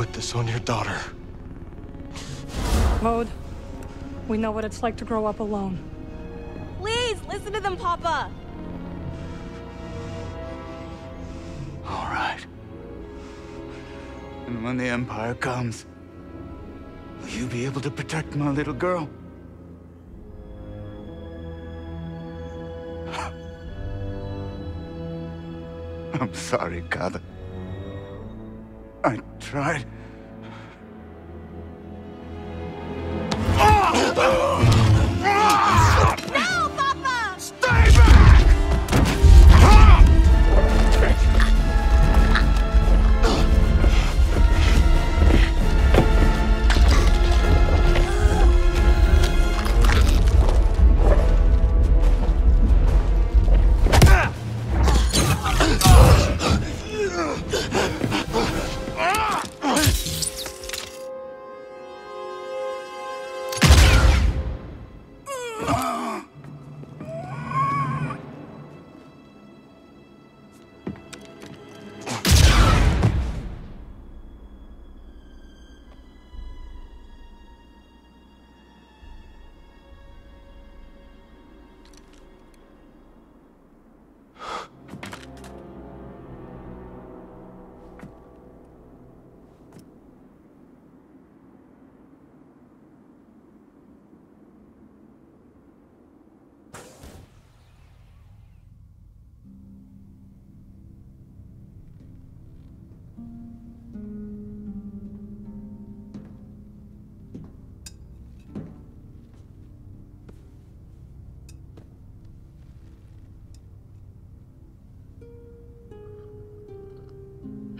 put this on your daughter. Bode, we know what it's like to grow up alone. Please, listen to them, Papa! All right. And when the Empire comes, will you be able to protect my little girl? I'm sorry, Kata. I tried.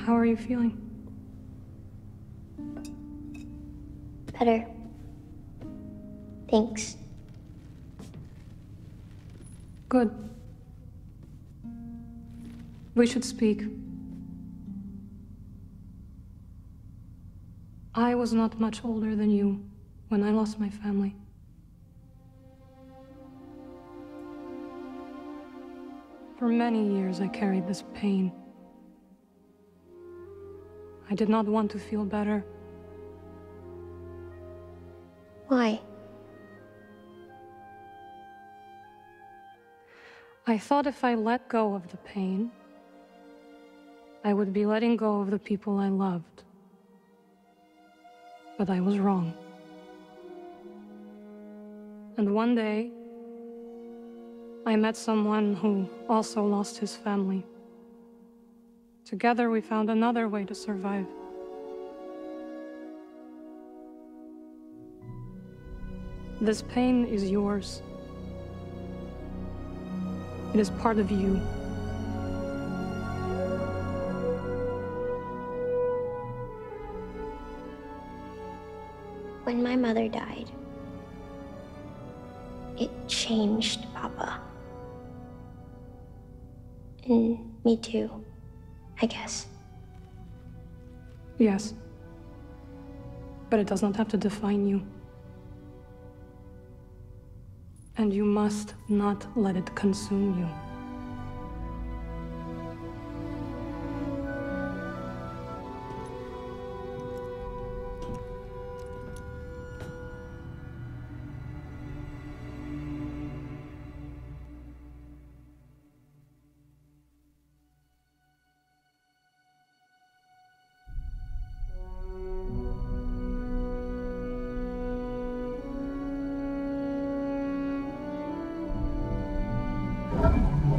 How are you feeling? Better. Thanks. Good. We should speak. I was not much older than you when I lost my family. For many years I carried this pain. I did not want to feel better. Why? I thought if I let go of the pain, I would be letting go of the people I loved. But I was wrong. And one day, I met someone who also lost his family. Together, we found another way to survive. This pain is yours. It is part of you. When my mother died, it changed Papa. And me too. I guess. Yes. But it does not have to define you. And you must not let it consume you. Thank you.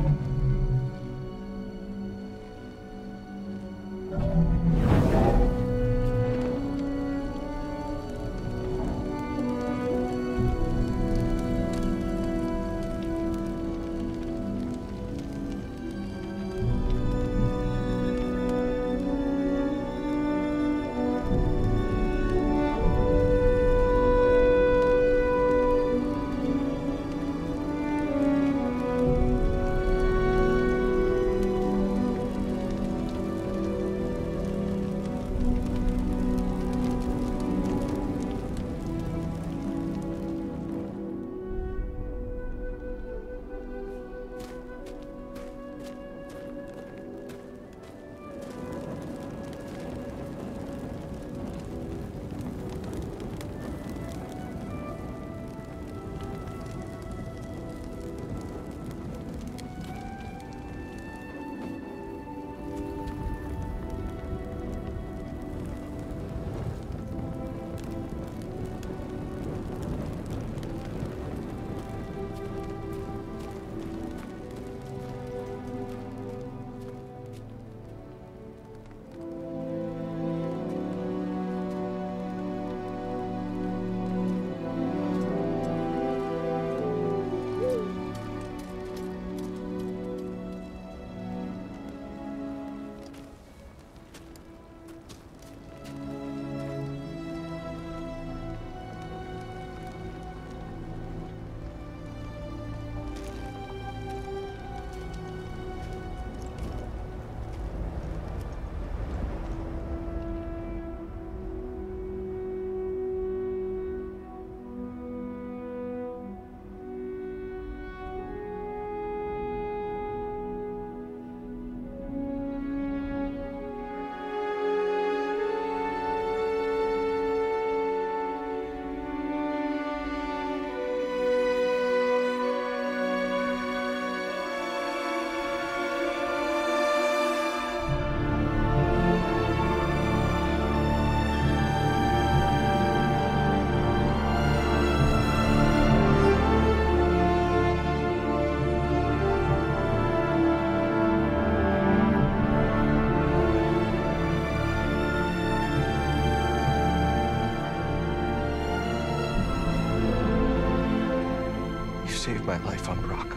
my life on Brock.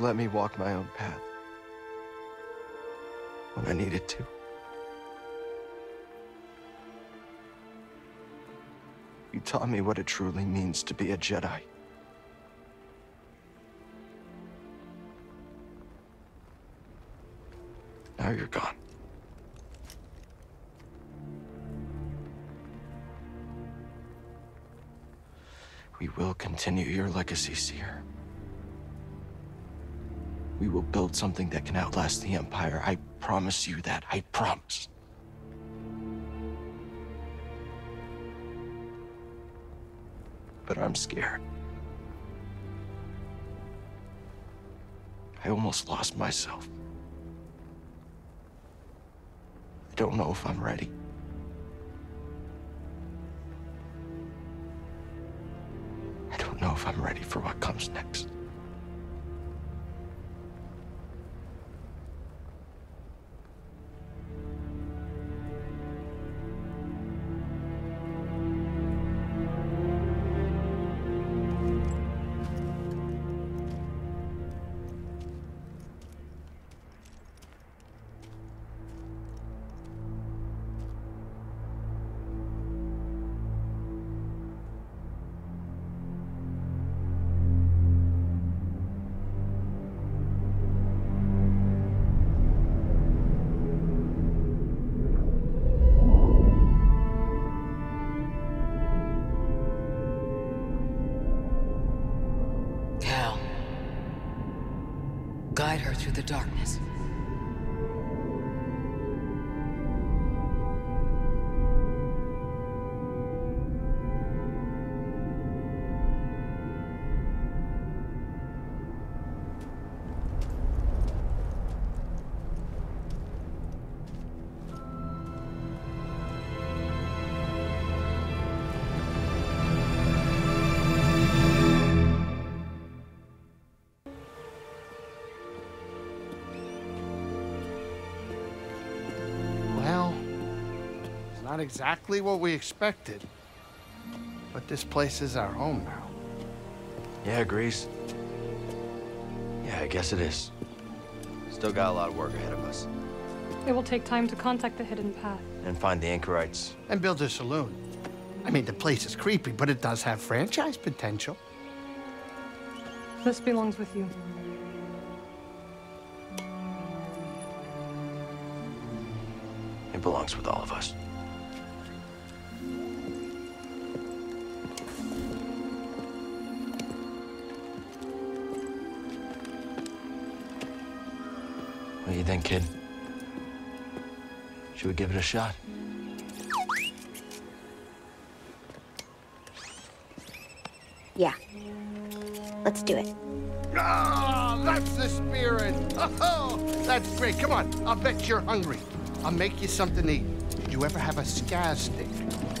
Let me walk my own path when I needed to. You taught me what it truly means to be a Jedi. Now you're gone. We will continue your legacy, Seer. We will build something that can outlast the Empire. I promise you that. I promise. But I'm scared. I almost lost myself. I don't know if I'm ready. I don't know if I'm ready for what comes next. Through the darkness. Not exactly what we expected, but this place is our home now. Yeah, Grease. Yeah, I guess it is. Still got a lot of work ahead of us. It will take time to contact the hidden path. And find the anchorites. And build a saloon. I mean, the place is creepy, but it does have franchise potential. This belongs with you. It belongs with all of us. What do you think, kid? Should we give it a shot? Yeah. Let's do it. Ah, oh, that's the spirit! Oh, that's great. Come on, I'll bet you're hungry. I'll make you something to eat. Did you ever have a scaz stick?